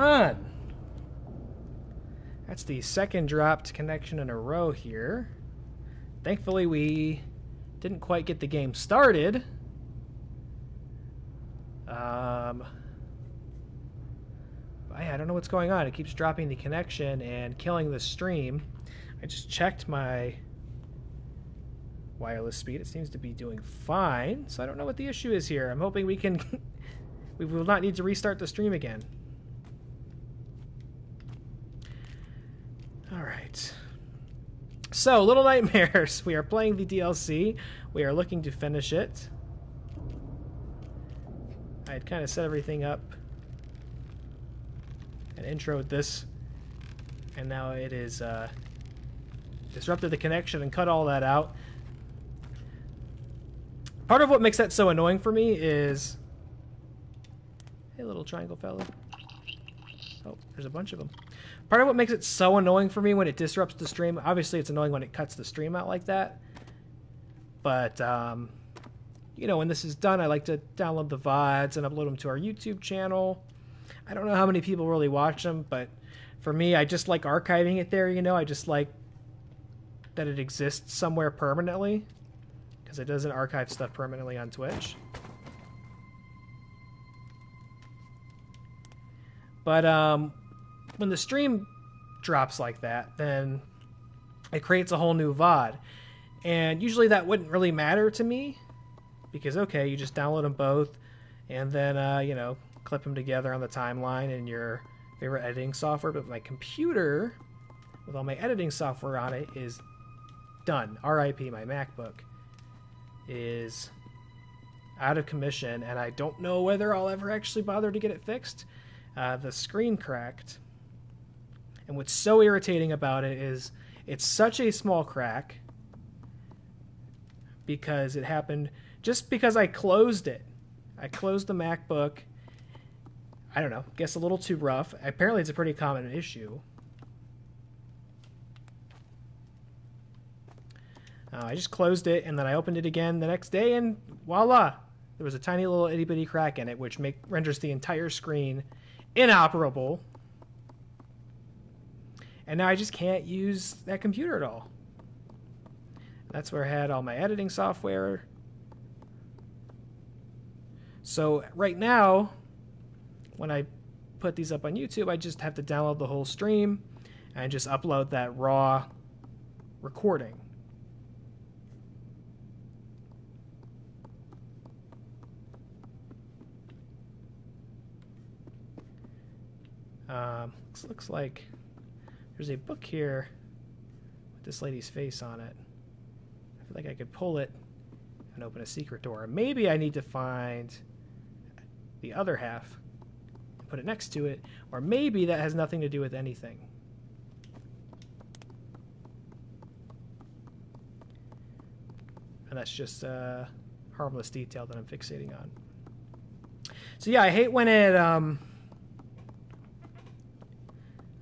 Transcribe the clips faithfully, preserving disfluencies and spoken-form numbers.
on. That's the second dropped connection in a row here. Thankfully, we didn't quite get the game started. Um, I don't know what's going on. It keeps dropping the connection and killing the stream. I just checked my wireless speed. It seems to be doing fine, so I don't know what the issue is here. I'm hoping we can... we will not need to restart the stream again. All right. So, Little Nightmares. We are playing the D L C. We are looking to finish it. I had kind of set everything up and introed this, and now it is uh, disrupted the connection and cut all that out. Part of what makes that so annoying for me is... Hey, little triangle fella. Oh, there's a bunch of them. Part of what makes it so annoying for me when it disrupts the stream, obviously it's annoying when it cuts the stream out like that, but, um, you know, when this is done, I like to download the V O Ds and upload them to our YouTube channel. I don't know how many people really watch them, but for me, I just like archiving it there, you know? I just like that it exists somewhere permanently, because it doesn't archive stuff permanently on Twitch. But, um... when the stream drops like that, then it creates a whole new V O D. And usually that wouldn't really matter to me because, okay, you just download them both and then, uh, you know, clip them together on the timeline in your favorite editing software. But my computer, with all my editing software on it, is done. R I P, my MacBook is out of commission, and I don't know whether I'll ever actually bother to get it fixed. Uh, the screen cracked. And what's so irritating about it is it's such a small crack because it happened just because I closed it. I closed the MacBook. I don't know. Guess a little too rough. Apparently it's a pretty common issue. Uh, I just closed it and then I opened it again the next day and voila. There was a tiny little itty bitty crack in it, which make, renders the entire screen inoperable. And now I just can't use that computer at all. That's where I had all my editing software. So right now, when I put these up on YouTube, I just have to download the whole stream and just upload that raw recording. Um, this looks like... There's a book here with this lady's face on it. I feel like I could pull it and open a secret door. Maybe I need to find the other half and put it next to it, or maybe that has nothing to do with anything. And that's just a harmless detail that I'm fixating on. So yeah, I hate when it... Um,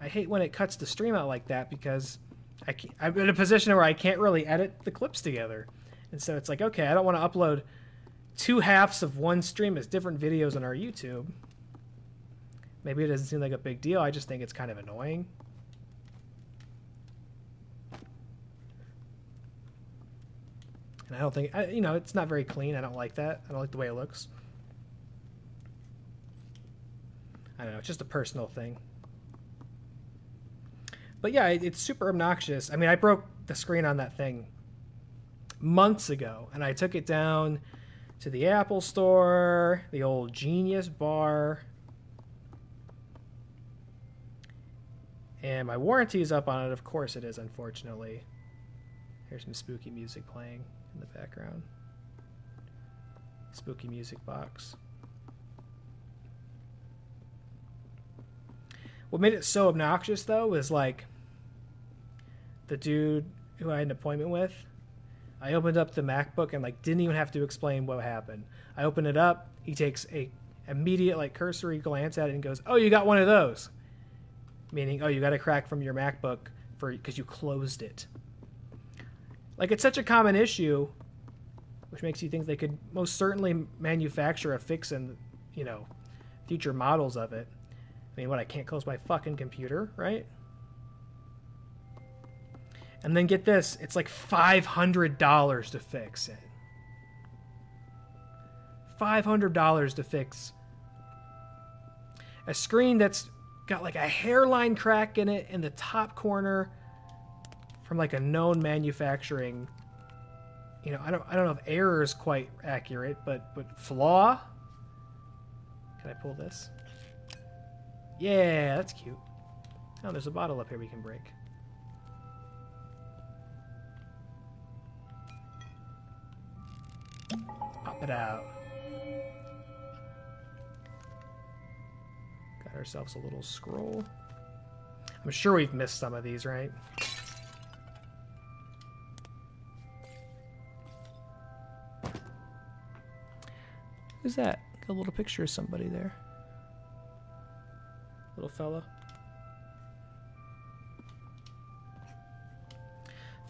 I hate when it cuts the stream out like that because I can't, I'm in a position where I can't really edit the clips together. And so it's like, okay, I don't want to upload two halves of one stream as different videos on our YouTube. Maybe it doesn't seem like a big deal. I just think it's kind of annoying. And I don't think, I, you know, it's not very clean. I don't like that. I don't like the way it looks. I don't know. It's just a personal thing. But yeah, it's super obnoxious. I mean, I broke the screen on that thing months ago, and I took it down to the Apple Store, the old Genius Bar. And my warranty is up on it. Of course it is, unfortunately. Here's some spooky music playing in the background. Spooky music box. What made it so obnoxious, though, was, like, the dude who I had an appointment with, I opened up the MacBook and, like, didn't even have to explain what happened. I opened it up. He takes a immediate, like, cursory glance at it and goes, oh, you got one of those. Meaning, oh, you got a crack from your MacBook for because you closed it. Like, it's such a common issue, which makes you think they could most certainly manufacture a fix in, you know, future models of it. I mean, what, I can't close my fucking computer, right? And then get this, it's like five hundred dollars to fix it. five hundred dollars to fix a screen that's got like a hairline crack in it in the top corner from like a known manufacturing, you know, I don't I don't know if error is quite accurate, but but flaw. Can I pull this? Yeah, that's cute. Oh, there's a bottle up here we can break. Pop it out. Got ourselves a little scroll. I'm sure we've missed some of these, right? Who's that? Got a little picture of somebody there. Little fella.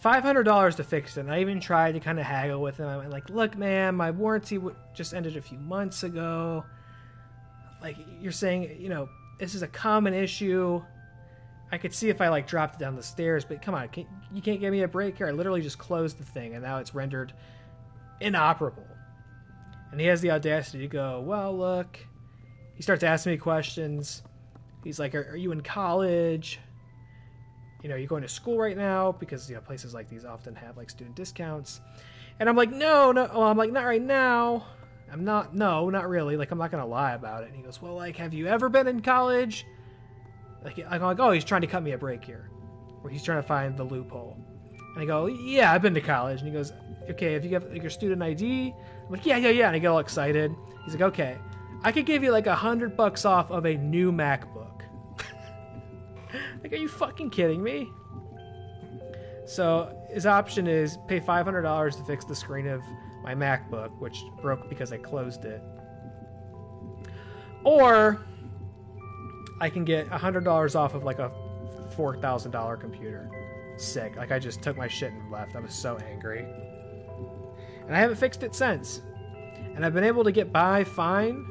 five hundred dollars to fix it, and I even tried to kind of haggle with him. I went like, look, man, my warranty w just ended a few months ago. Like, you're saying, you know, this is a common issue. I could see if I, like, dropped it down the stairs, but come on, can you can't give me a break here. I literally just closed the thing, and now it's rendered inoperable. And he has the audacity to go, well, look. He starts asking me questions. He's like, are, are you in college? You know, you're going to school right now, because, you know, places like these often have like student discounts. And I'm like, no, no. Well, I'm like, not right now. I'm not. No, not really. Like, I'm not going to lie about it. And he goes, well, like, have you ever been in college? Like, I'm like, oh, he's trying to cut me a break here, where he's trying to find the loophole. And I go, yeah, I've been to college. And he goes, okay, if you have like, your student I D, I'm like, yeah, yeah, yeah. And I get all excited. He's like, okay, I could give you like a hundred bucks off of a new MacBook. Like, are you fucking kidding me? So his option is pay five hundred dollars to fix the screen of my MacBook, which broke because I closed it. Or I can get one hundred dollars off of like a four thousand dollar computer. Sick. Like, I just took my shit and left. I was so angry. And I haven't fixed it since. And I've been able to get by fine.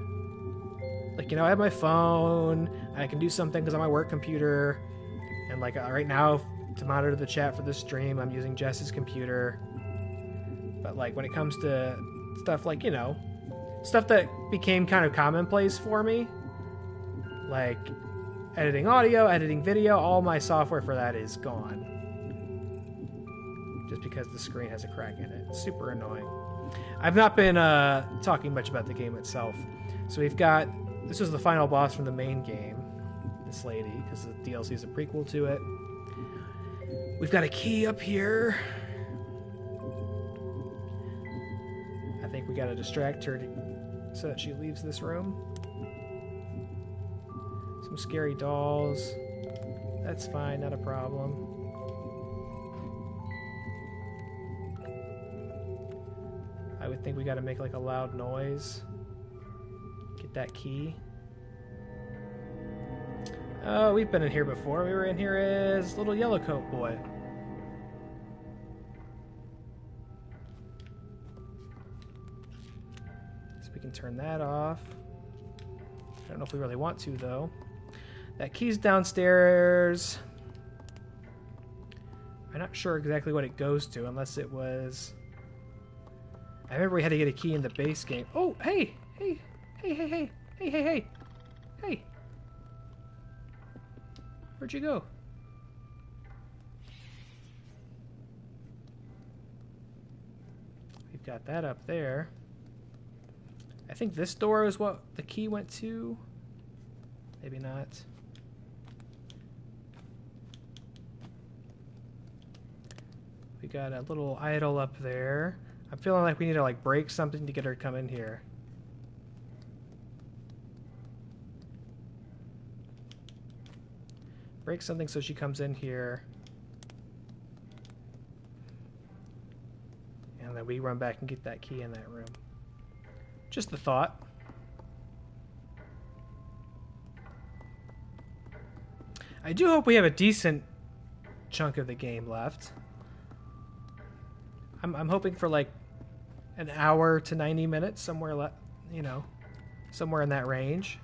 Like, you know, I have my phone, and I can do something because I'm on my work computer. And, like, uh, right now, to monitor the chat for this stream, I'm using Jess's computer. But, like, when it comes to stuff like, you know, stuff that became kind of commonplace for me, like editing audio, editing video, all my software for that is gone. Just because the screen has a crack in it. It's super annoying. I've not been uh, talking much about the game itself. So we've got... This is the final boss from the main game. This lady, because the D L C is a prequel to it. We've got a key up here. I think we got to distract her to, so that she leaves this room. Some scary dolls. That's fine, not a problem. I would think we got to make like a loud noise. Get that key. Oh, we've been in here before. We were in here as little yellow coat boy. So we can turn that off. I don't know if we really want to, though. That key's downstairs. I'm not sure exactly what it goes to, unless it was... I remember we had to get a key in the base game. Oh, hey! Hey! Hey, hey, hey, hey, hey, hey, hey, where'd you go? We've got that up there. I think this door is what the key went to. Maybe not. We got a little idol up there. I'm feeling like we need to like break something to get her to come in here. Break something so she comes in here. And then we run back and get that key in that room. Just the thought. I do hope we have a decent chunk of the game left. I'm, I'm hoping for like an hour to ninety minutes, somewhere, le you know, somewhere in that range.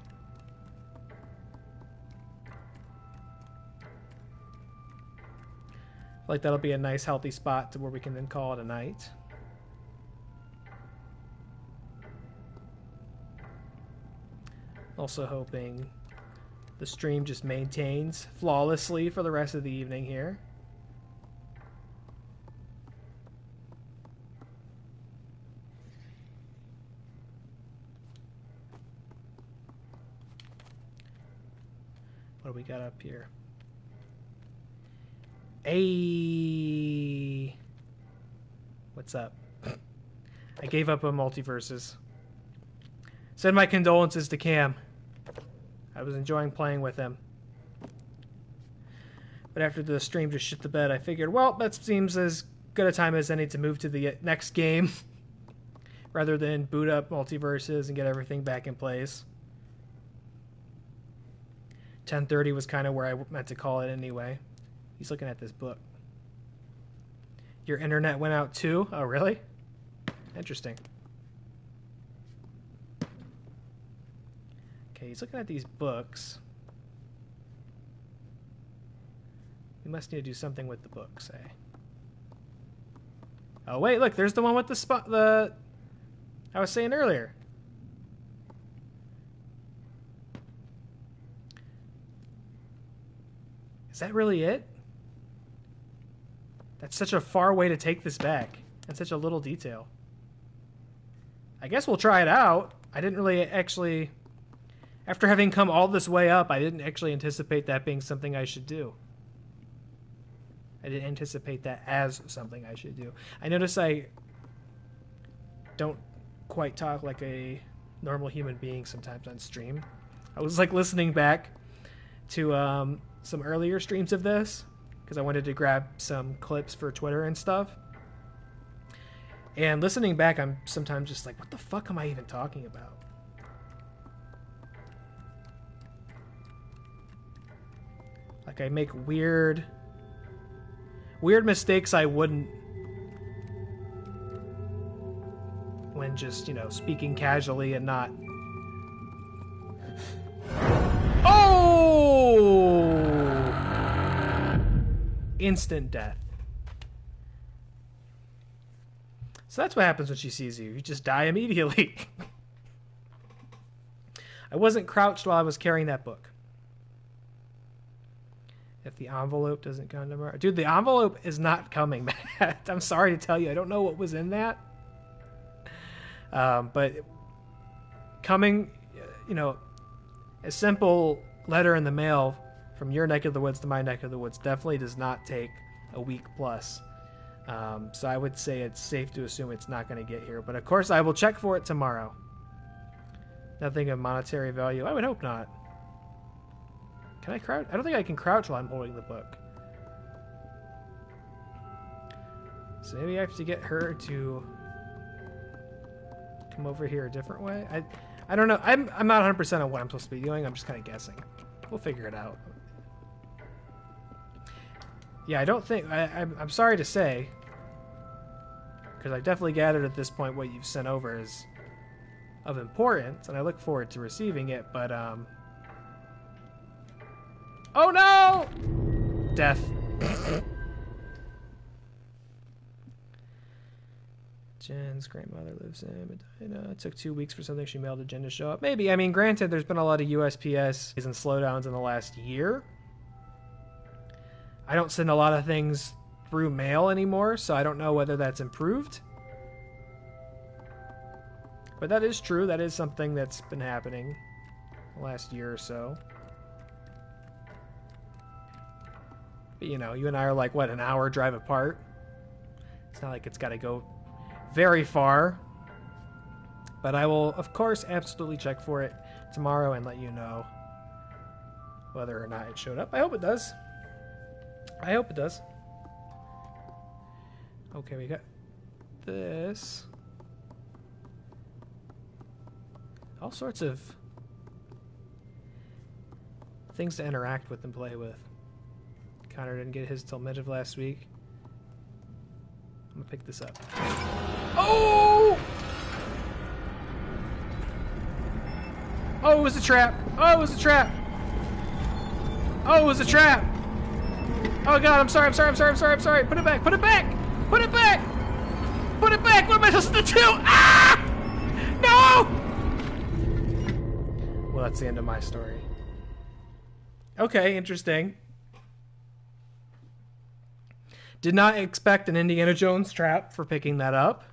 Like, that'll be a nice healthy spot to where we can then call it a night. Also hoping the stream just maintains flawlessly for the rest of the evening here. What do we got up here? Hey, what's up? I gave up on Multiverses. Send my condolences to Cam. I was enjoying playing with him. But after the stream just shit the bed, I figured, well, that seems as good a time as any to move to the next game rather than boot up Multiverses and get everything back in place. ten thirty was kind of where I meant to call it anyway. He's looking at this book. Your internet went out too? Oh, really? Interesting. Okay, he's looking at these books. We must need to do something with the books, eh? Oh, wait, look, there's the one with the spot, the... I was saying earlier. Is that really it? That's such a far way to take this back, and such a little detail. I guess we'll try it out. I didn't really actually... After having come all this way up, I didn't actually anticipate that being something I should do. I didn't anticipate that as something I should do. I notice I don't quite talk like a normal human being sometimes on stream. I was like listening back to um, some earlier streams of this, because I wanted to grab some clips for Twitter and stuff. And listening back, I'm sometimes just like, what the fuck am I even talking about? Like, I make weird, weird mistakes I wouldn't when just, you know, speaking casually and not. Oh! Instant death. So that's what happens when she sees you. You just die immediately. I wasn't crouched while I was carrying that book. If the envelope doesn't come tomorrow. Dude, the envelope is not coming, Matt. I'm sorry to tell you. I don't know what was in that. Um, but coming, you know, a simple letter in the mail from your neck of the woods to my neck of the woods definitely does not take a week plus. Um, so I would say it's safe to assume it's not going to get here. But, of course, I will check for it tomorrow. Nothing of monetary value. I would hope not. Can I crouch? I don't think I can crouch while I'm holding the book. So maybe I have to get her to come over here a different way. I I don't know. I'm, I'm not one hundred percent on what I'm supposed to be doing. I'm just kind of guessing. We'll figure it out. Yeah, I don't think... I, I'm, I'm sorry to say, because I've definitely gathered at this point what you've sent over is of importance, and I look forward to receiving it, but... um. Oh no! Death. Jen's grandmother lives in Medina. It took two weeks for something she mailed to Jen to show up. Maybe. I mean, granted, there's been a lot of U S P S and slowdowns in the last year. I don't send a lot of things through mail anymore, so I don't know whether that's improved. But that is true. That is something that's been happening the last year or so. You know, you and I are like, what, an hour drive apart? It's not like it's got to go very far. But I will, of course, absolutely check for it tomorrow and let you know whether or not it showed up. I hope it does. I hope it does. Okay, we got this. All sorts of things to interact with and play with. Connor didn't get his till mid of last week. I'm gonna pick this up. Oh! Oh, it was a trap! Oh, it was a trap! Oh, it was a trap! Oh God, I'm sorry, I'm sorry, I'm sorry, I'm sorry, I'm sorry. Put it back, put it back, put it back, put it back. What am I supposed to do? Ah! No! Well, that's the end of my story. Okay, interesting. Did not expect an Indiana Jones trap for picking that up.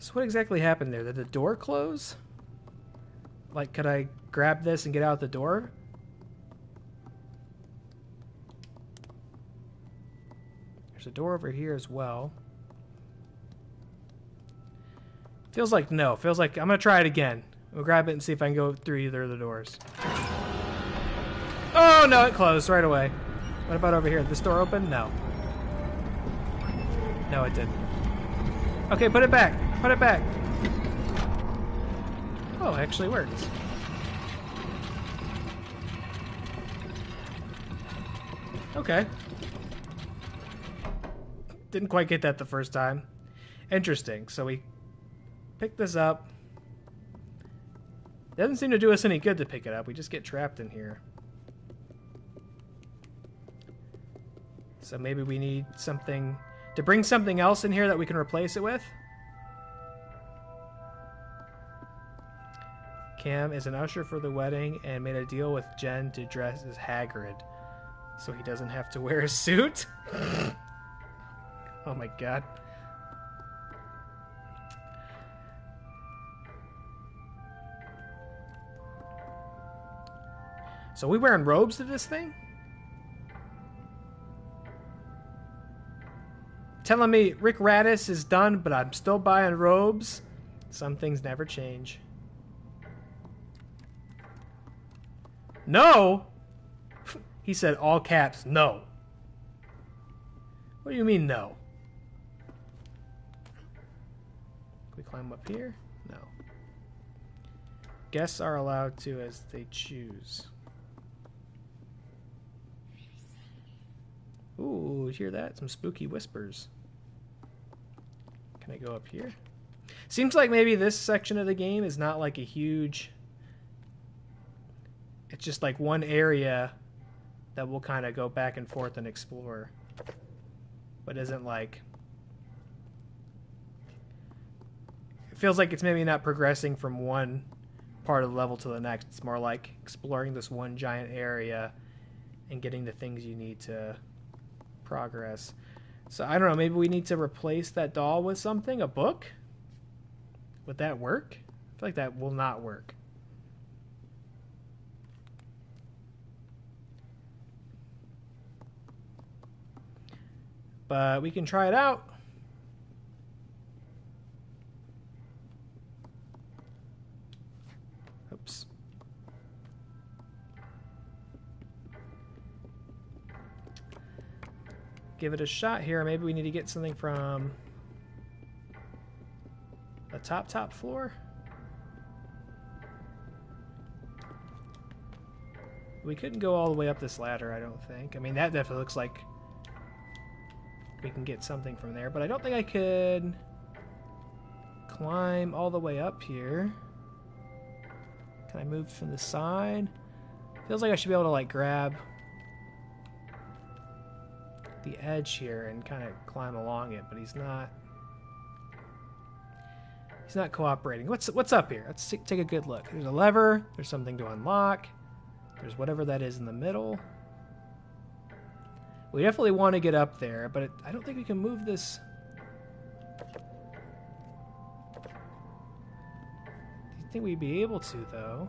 So what exactly happened there? Did the door close? Like, could I grab this and get out the door? There's a door over here as well. Feels like no. Feels like I'm going to try it again. We'll grab it and see if I can go through either of the doors. Oh, no, it closed right away. What about over here? Did this door open? No. No, it didn't. Okay, put it back. Put it back. Oh, it actually works. Okay. Didn't quite get that the first time. Interesting. So we pick this up. Doesn't seem to do us any good to pick it up. We just get trapped in here. So maybe we need something to bring something else in here that we can replace it with. Cam is an usher for the wedding and made a deal with Jen to dress as Hagrid so he doesn't have to wear a suit. Oh my God. So we wearing robes to this thing? Telling me Rick Radis is done, but I'm still buying robes. Some things never change. No! He said all caps, no. What do you mean, no? Can we climb up here? No. Guests are allowed to as they choose. Ooh, hear that? Some spooky whispers. Can I go up here? Seems like maybe this section of the game is not like a huge... It's just like one area that we'll kind of go back and forth and explore. But isn't like... It feels like it's maybe not progressing from one part of the level to the next. It's more like exploring this one giant area and getting the things you need to progress. So I don't know, maybe we need to replace that doll with something? A book? Would that work? I feel like that will not work. But we can try it out. Oops. Give it a shot here. Maybe we need to get something from the top, top floor. We couldn't go all the way up this ladder, I don't think. I mean, that definitely looks like we can get something from there, but I don't think I could climb all the way up here. Can I move from the side? Feels like I should be able to like grab the edge here and kind of climb along it, but he's not he's not cooperating. What's what's up here? Let's take a good look. There's a lever, there's something to unlock, there's whatever that is in the middle. We definitely want to get up there, but it, I don't think we can move this. Do you think we'd be able to, though?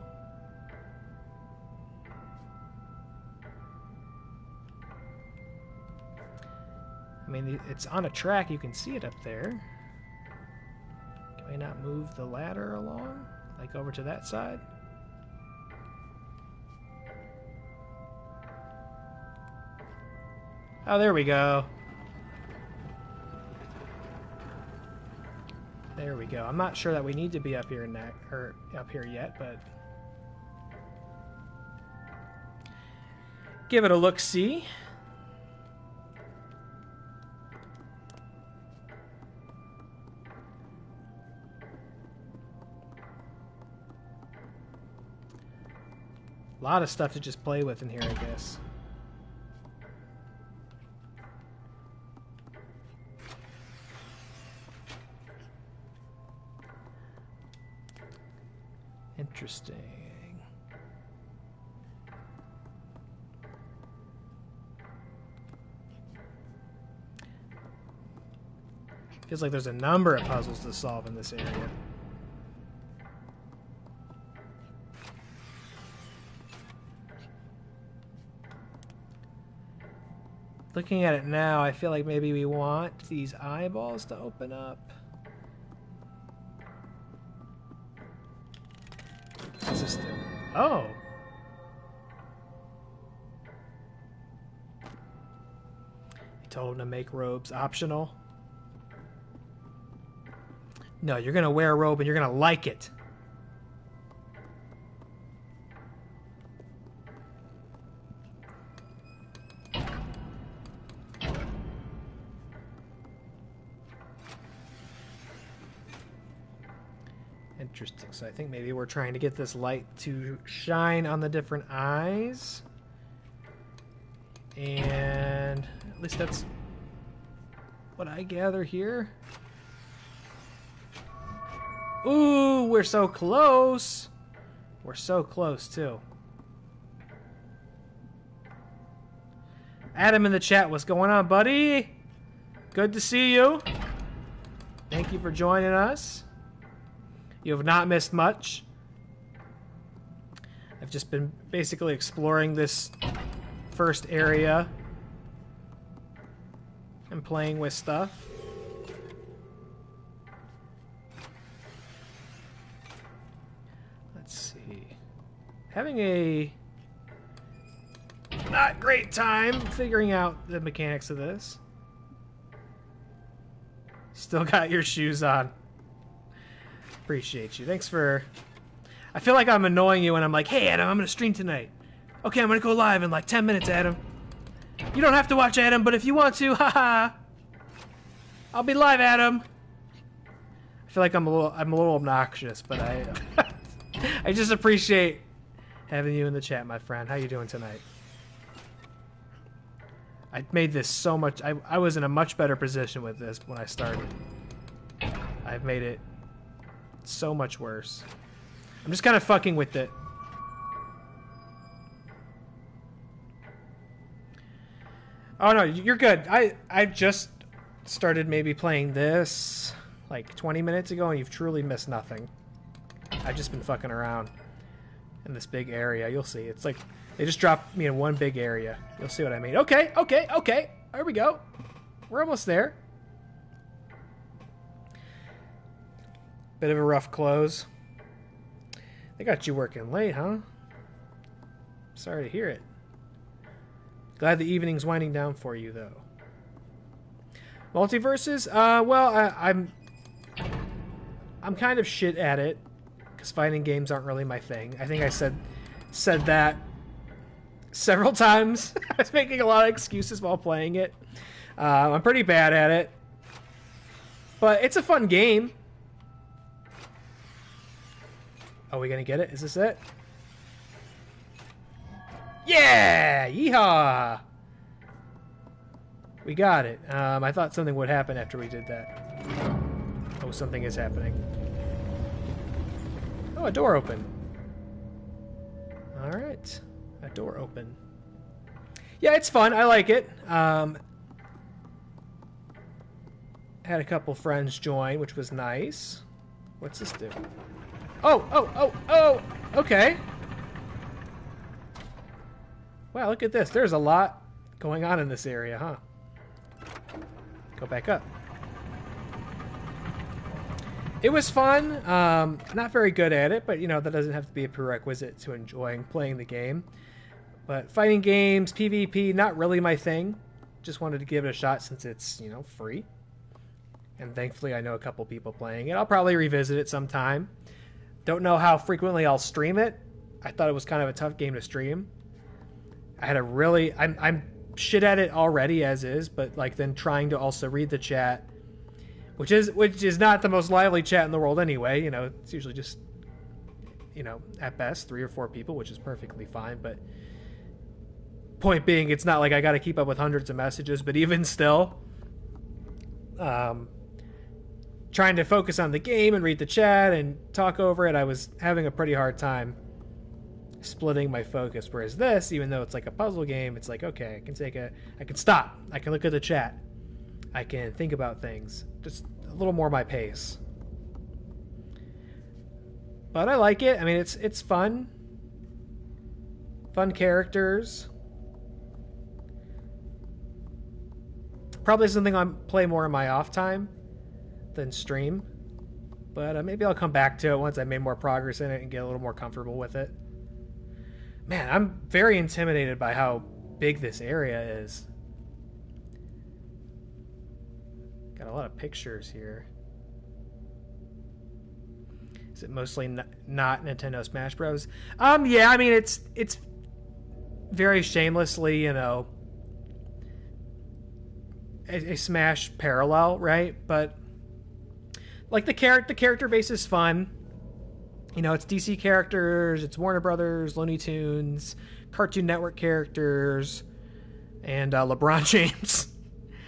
I mean, it's on a track. You can see it up there. Can we not move the ladder along? Like over to that side? Oh, there we go. There we go. I'm not sure that we need to be up here next, or up here yet, but give it a look-see. A lot of stuff to just play with in here, I guess. Interesting. Feels like there's a number of puzzles to solve in this area. Looking at it now, I feel like maybe we want these eyeballs to open up. What's this do? Oh! I told him to make robes optional. No, you're going to wear a robe and you're going to like it. Interesting. So I think maybe we're trying to get this light to shine on the different eyes. And at least that's what I gather here. Ooh, we're so close. We're so close, too. Adam in the chat, what's going on, buddy? Good to see you. Thank you for joining us. You have not missed much. I've just been basically exploring this first area and playing with stuff. Having a not great time figuring out the mechanics of this. Still got your shoes on. Appreciate you. Thanks for... I feel like I'm annoying you when I'm like, hey, Adam, I'm going to stream tonight. Okay, I'm going to go live in like ten minutes, Adam. You don't have to watch, Adam, but if you want to, haha. I'll be live, Adam. I feel like I'm a little, I'm a little obnoxious, but I, I just appreciate... having you in the chat, my friend. How you doing tonight? I made this so much... I, I was in a much better position with this when I started. I've made it so much worse. I'm just kind of fucking with it. Oh, no. You're good. I, I just started maybe playing this like twenty minutes ago, and you've truly missed nothing. I've just been fucking around. In this big area, you'll see. It's like they just dropped me in one big area. You'll see what I mean. Okay, okay, okay. There we go. We're almost there. Bit of a rough close. They got you working late, huh? Sorry to hear it. Glad the evening's winding down for you, though. Multiverses? Uh, well, I, I'm... I'm kind of shit at it. Because fighting games aren't really my thing. I think I said said that several times. I was making a lot of excuses while playing it. Uh, I'm pretty bad at it. But it's a fun game. Are we going to get it? Is this it? Yeah! Yeehaw! We got it. Um, I thought something would happen after we did that. Oh, something is happening. Oh, a door open. All right. A door open. Yeah, it's fun. I like it. Um, had a couple friends join, which was nice. What's this do? Oh, oh, oh, oh! Okay. Wow, look at this. There's a lot going on in this area, huh? Go back up. It was fun. Um, not very good at it, but you know that doesn't have to be a prerequisite to enjoying playing the game. But fighting games, PvP, not really my thing. Just wanted to give it a shot since it's, you know, free. And thankfully I know a couple people playing it. I'll probably revisit it sometime. Don't know how frequently I'll stream it. I thought it was kind of a tough game to stream. I had a really... I'm, I'm shit at it already as is, but like then trying to also read the chat... Which is which is not the most lively chat in the world anyway, you know, it's usually just you know, at best three or four people, which is perfectly fine. But point being, it's not like I got to keep up with hundreds of messages, but even still, um, trying to focus on the game and read the chat and talk over it, I was having a pretty hard time splitting my focus. Whereas this, even though it's like a puzzle game, it's like, okay, I can take a, I can stop, I can look at the chat, I can think about things, just a little more my pace. But I like it. I mean, it's it's fun. Fun characters. Probably something I'll play more in my off time than stream. But uh, maybe I'll come back to it once I made more progress in it and get a little more comfortable with it. Man, I'm very intimidated by how big this area is. Got a lot of pictures here. Is it mostly n not Nintendo Smash Bros? Um, yeah, I mean, it's it's very shamelessly, you know, a, a Smash parallel, right? But like the character, the character base is fun. You know, it's D C characters, it's Warner Brothers, Looney Tunes, Cartoon Network characters, and uh, LeBron James.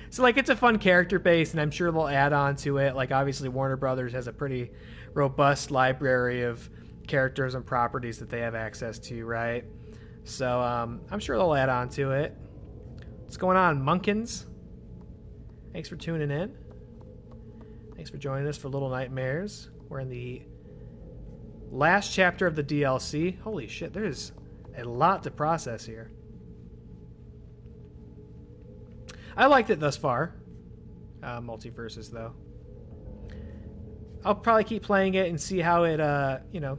So, like, it's a fun character base, and I'm sure they'll add on to it. Like, obviously, Warner Brothers has a pretty robust library of characters and properties that they have access to, right? So, um, I'm sure they'll add on to it. What's going on, Munkins? Thanks for tuning in. Thanks for joining us for Little Nightmares. We're in the last chapter of the D L C. Holy shit, there's a lot to process here. I liked it thus far. Uh, Multiverses, though. I'll probably keep playing it and see how it, uh, you know,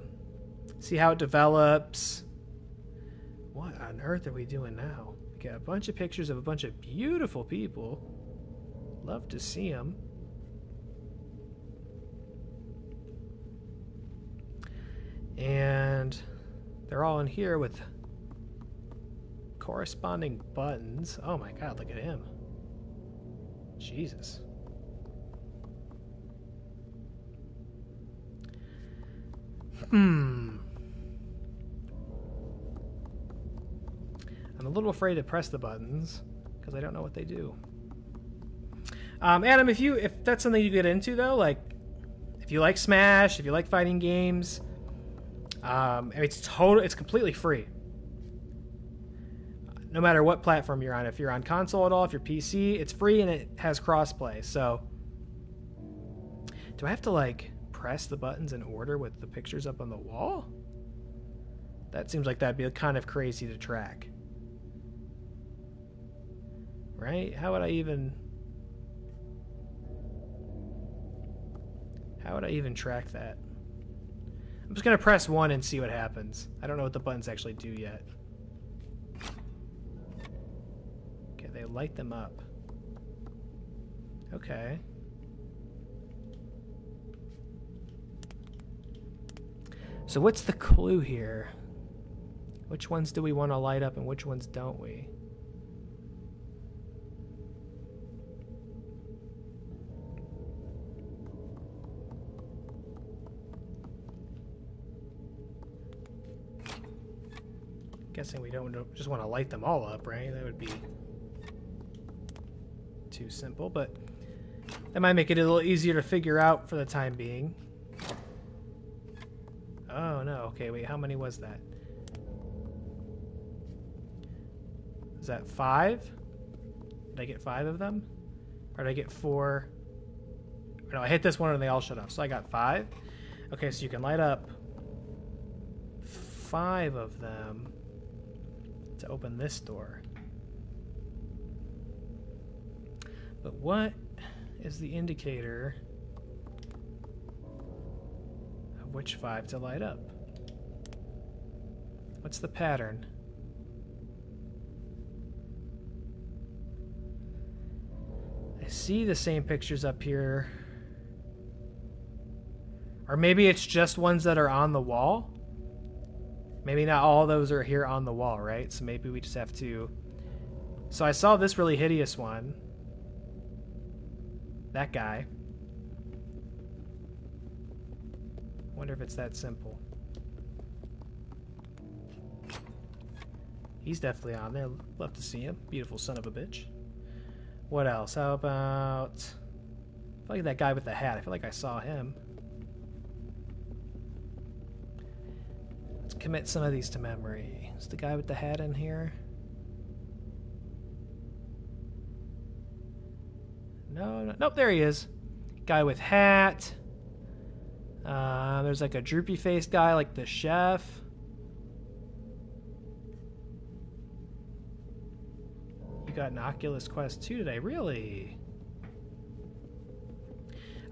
see how it develops. What on earth are we doing now? We got a bunch of pictures of a bunch of beautiful people. Love to see them. And they're all in here with corresponding buttons. Oh my god, look at him. Jesus. Hmm. I'm a little afraid to press the buttons because I don't know what they do. Um, Adam, if you if that's something you get into though, like if you like Smash, if you like fighting games, um, it's total, it's completely free. No matter what platform you're on, if you're on console at all, if you're P C, it's free and it has crossplay. So, do I have to like press the buttons in order with the pictures up on the wall? That seems like that'd be kind of crazy to track, right? How would I even? How would I even track that? I'm just gonna press one and see what happens. I don't know what the buttons actually do yet. They light them up. Okay. So what's the clue here? Which ones do we want to light up and which ones don't we? Guessing we don't just want to light them all up, right? That would be too simple, but that might make it a little easier to figure out for the time being. Oh no, okay, wait, how many was that? Is that five? Did I get five of them? Or did I get four? No, I hit this one and they all shut off, so I got five. Okay, so you can light up five of them to open this door. But what is the indicator of which five to light up? What's the pattern? I see the same pictures up here. Or maybe it's just ones that are on the wall. Maybe not all those are here on the wall, right? So maybe we just have to... So I saw this really hideous one. That guy. Wonder if it's that simple. He's definitely on there. Love to see him. Beautiful son of a bitch. What else? How about... I feel like that guy with the hat. I feel like I saw him. Let's commit some of these to memory. Is the guy with the hat in here? No, no. Nope, there he is. Guy with hat. Uh, there's like a droopy-faced guy like the chef. You got an Oculus Quest two today. Really?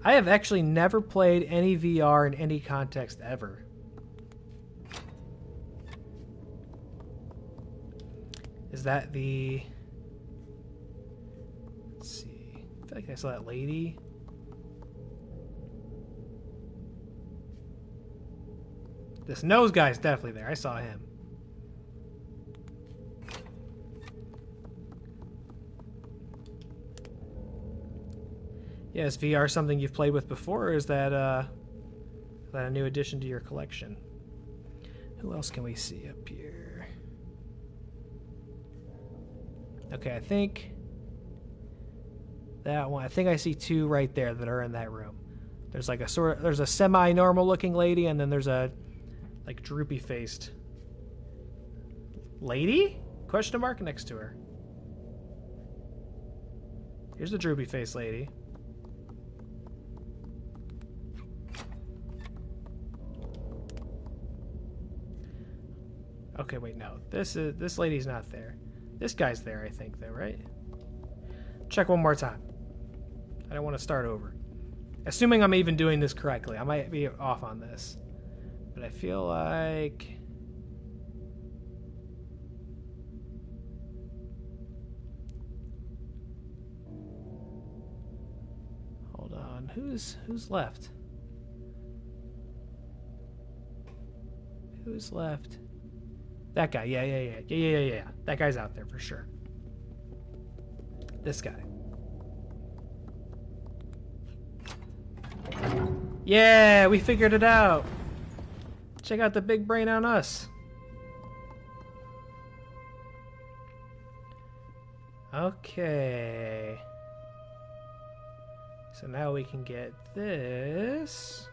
I have actually never played any V R in any context ever. Is that the... Let's see. I feel like I saw that lady. This nose guy's definitely there. I saw him. Yeah, is V R something you've played with before, or is that, uh, is that a new addition to your collection? Who else can we see up here? Okay, I think that one. I think I see two right there that are in that room. There's like a sort of, there's a semi-normal looking lady, and then there's a like droopy-faced lady? Question mark next to her. Here's the droopy-faced lady. Okay, wait, no. This is this lady's not there. This guy's there, I think, though, right? Check one more time. I don't want to start over. Assuming I'm even doing this correctly. I might be off on this. But I feel like... Hold on. Who's who's left? Who's left? That guy, yeah, yeah, yeah, yeah, yeah, yeah, yeah. That guy's out there for sure. This guy. Yeah, we figured it out. Check out the big brain on us. Okay. So now we can get this.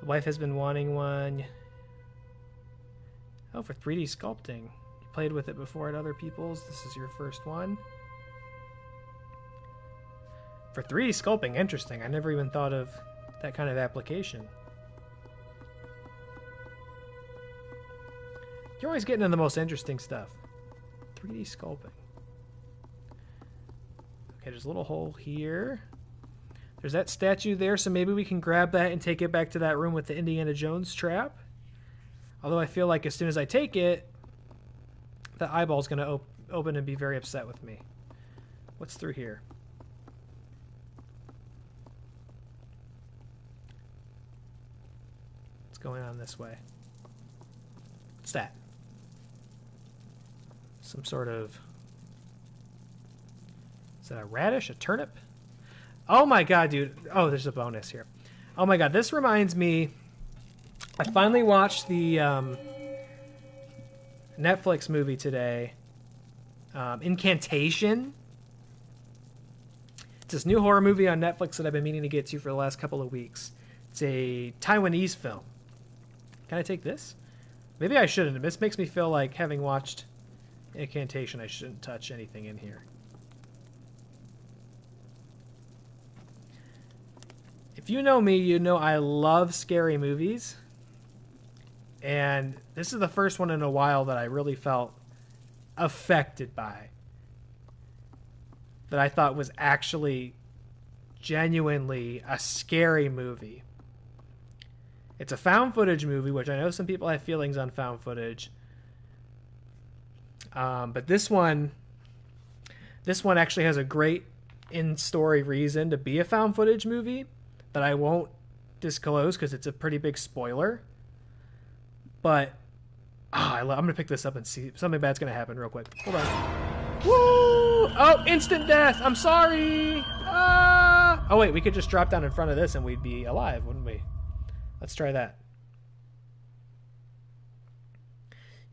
The wife has been wanting one. Oh, for three D sculpting. You played with it before at other people's. This is your first one. For three D sculpting, interesting. I never even thought of that kind of application. You're always getting into the most interesting stuff. three D sculpting. Okay, there's a little hole here. There's that statue there, so maybe we can grab that and take it back to that room with the Indiana Jones trap. Although I feel like as soon as I take it, the eyeball's going to op open and be very upset with me. What's through here? What's going on this way? What's that? Some sort of... Is that a radish? A turnip? Oh my god, dude. Oh, there's a bonus here. Oh my god, this reminds me... I finally watched the um, Netflix movie today, um, Incantation. It's this new horror movie on Netflix that I've been meaning to get to for the last couple of weeks. It's a Taiwanese film. Can I take this? Maybe I shouldn't. This makes me feel like having watched Incantation, I shouldn't touch anything in here. If you know me, you know I love scary movies. And this is the first one in a while that I really felt affected by. That I thought was actually genuinely a scary movie. It's a found footage movie, which I know some people have feelings on found footage. Um, but this one, this one actually has a great in-story reason to be a found footage movie that I won't disclose because it's a pretty big spoiler. But oh, I love, I'm going to pick this up and see. Something bad's going to happen real quick. Hold on. Woo! Oh, instant death. I'm sorry. Uh... Oh, wait. We could just drop down in front of this and we'd be alive, wouldn't we? Let's try that.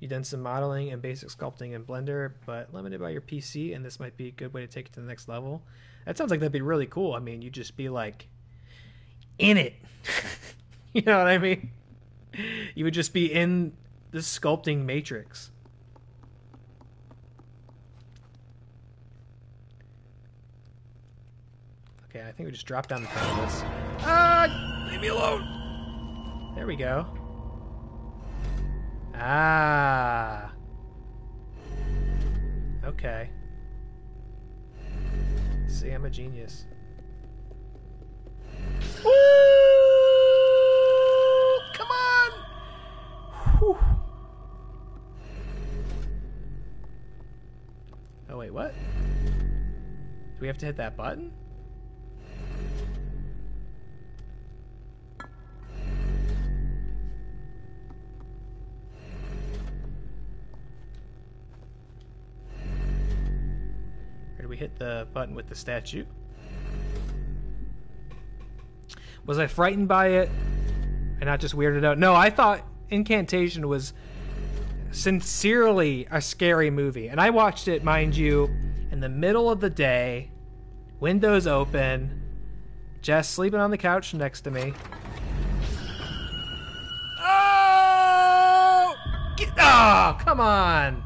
You've done some modeling and basic sculpting in Blender, but limited by your P C, and this might be a good way to take it to the next level. That sounds like that'd be really cool. I mean, you'd just be like in it. You know what I mean? You would just be in the sculpting matrix. Okay, I think we just dropped down the top of this. Ah! Leave me alone! There we go. Ah. Okay. See, I'm a genius. Woo! Come on! Whew. Oh, wait, what? Do we have to hit that button? We hit the button with the statue. Was I frightened by it and not just weirded out? No, I thought Incantation was sincerely a scary movie. And I watched it, mind you, in the middle of the day, windows open, Jess sleeping on the couch next to me. Oh! Get, oh, come on!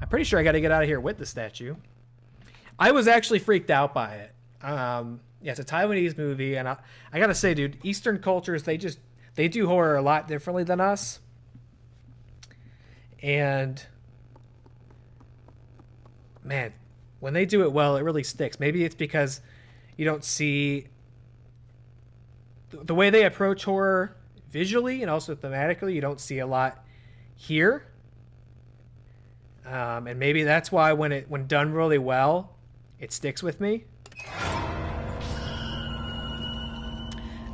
I'm pretty sure I gotta get out of here with the statue. I was actually freaked out by it. Um, yeah, it's a Taiwanese movie, and I, I gotta say, dude, Eastern cultures, they just, they do horror a lot differently than us. And, man, when they do it well, it really sticks. Maybe it's because you don't see the way they approach horror visually and also thematically. You don't see a lot here. Um, and maybe that's why when it when done really well, it sticks with me.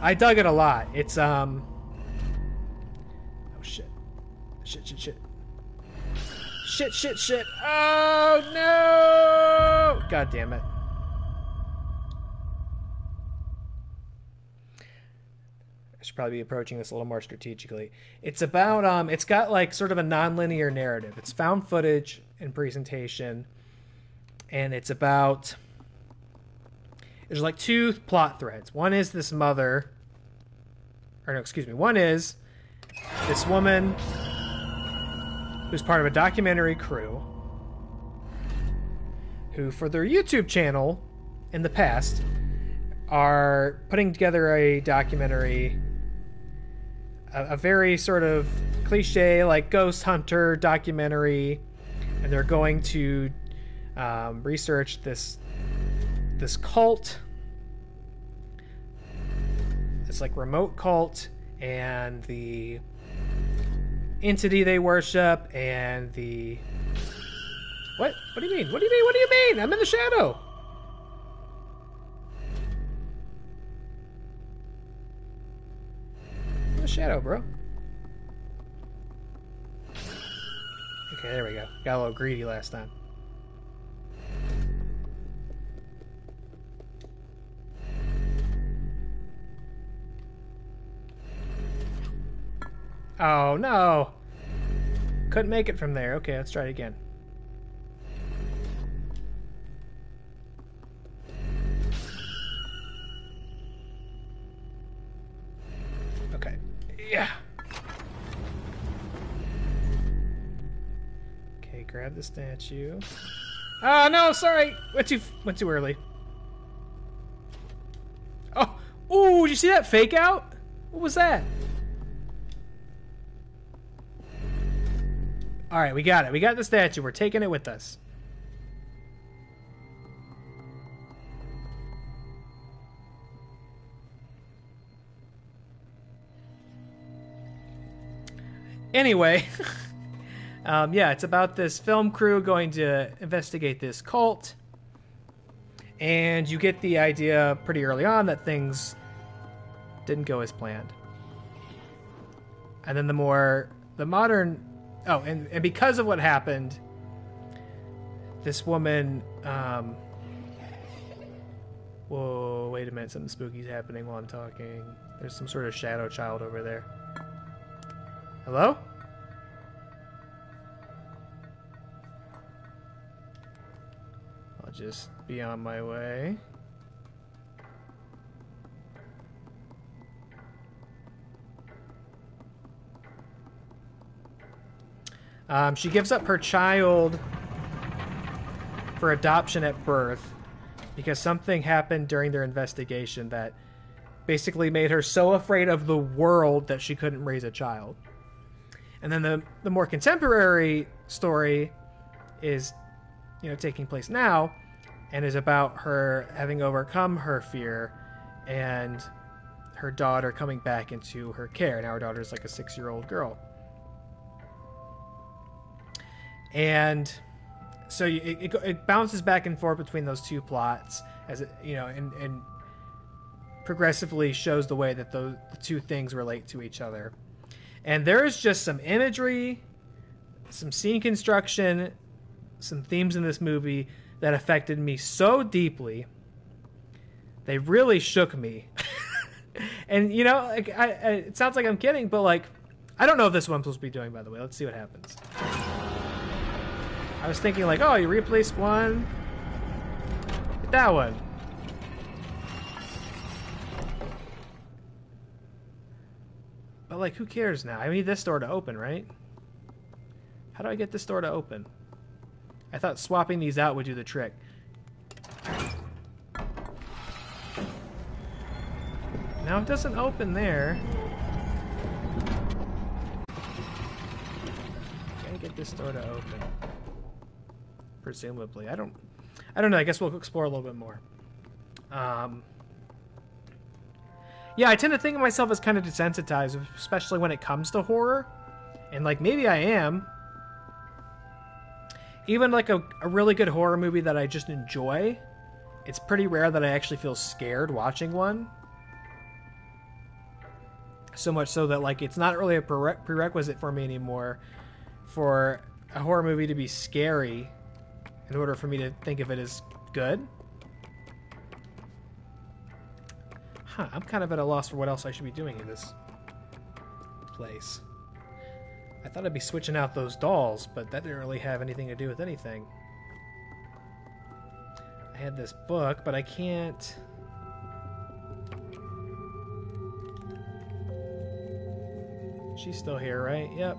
I dug it a lot. It's um. Oh shit! Shit! Shit! Shit! Shit! Shit! Shit! Oh no! God damn it! I should probably be approaching this a little more strategically. It's about, um, it's got like sort of a non-linear narrative. It's found footage and presentation, and it's about, there's like two plot threads. One is this mother, or no, excuse me. One is this woman who's part of a documentary crew who, for their YouTube channel in the past, are putting together a documentary, a very sort of cliche, like ghost hunter documentary, and they're going to um, research this this cult, this like remote cult, and the entity they worship, and the what? What do you mean? What do you mean? What do you mean? I'm in the shadow. I'm in the shadow, bro. Okay, there we go. Got a little greedy last time. Oh, no. Couldn't make it from there. Okay, let's try it again. Okay. Yeah. Grab the statue. Oh no, sorry. Went too went too early. Oh, ooh, did you see that fake out? What was that? All right, we got it. We got the statue. We're taking it with us. Anyway, Um, yeah, it's about this film crew going to investigate this cult. And you get the idea pretty early on that things didn't go as planned. And then the more, the modern... Oh, and, and because of what happened, this woman... Um, whoa, wait a minute, something spooky's happening while I'm talking. There's some sort of shadow child over there. Hello? just be on my way. Um, she gives up her child for adoption at birth because something happened during their investigation that basically made her so afraid of the world that she couldn't raise a child. And then the, the more contemporary story is, you know, taking place now and is about her having overcome her fear and her daughter coming back into her care. Now her daughter is like a six-year-old girl. And so it, it, it bounces back and forth between those two plots as it, you know, and, and progressively shows the way that those, the two things relate to each other. And there is just some imagery, some scene construction, some themes in this movie that affected me so deeply. They really shook me. And, you know, like I, I, it sounds like I'm kidding, but like, I don't know if this one I'm supposed to be doing, by the way. Let's see what happens. I was thinking like, oh, you replaced one. Get that one. But like, who cares now? I need this door to open, right? How do I get this door to open? I thought swapping these out would do the trick. Now it doesn't open there. Gotta get this door to open. Presumably. I don't I don't know. I guess we'll explore a little bit more. Um, yeah, I tend to think of myself as kind of desensitized, especially when it comes to horror. And, like, maybe I am. Even, like, a, a really good horror movie that I just enjoy, it's pretty rare that I actually feel scared watching one. So much so that, like, it's not really a prere- prerequisite for me anymore for a horror movie to be scary in order for me to think of it as good. Huh, I'm kind of at a loss for what else I should be doing in this place. I thought I'd be switching out those dolls, but that didn't really have anything to do with anything. I had this book, but I can't... She's still here, right? Yep.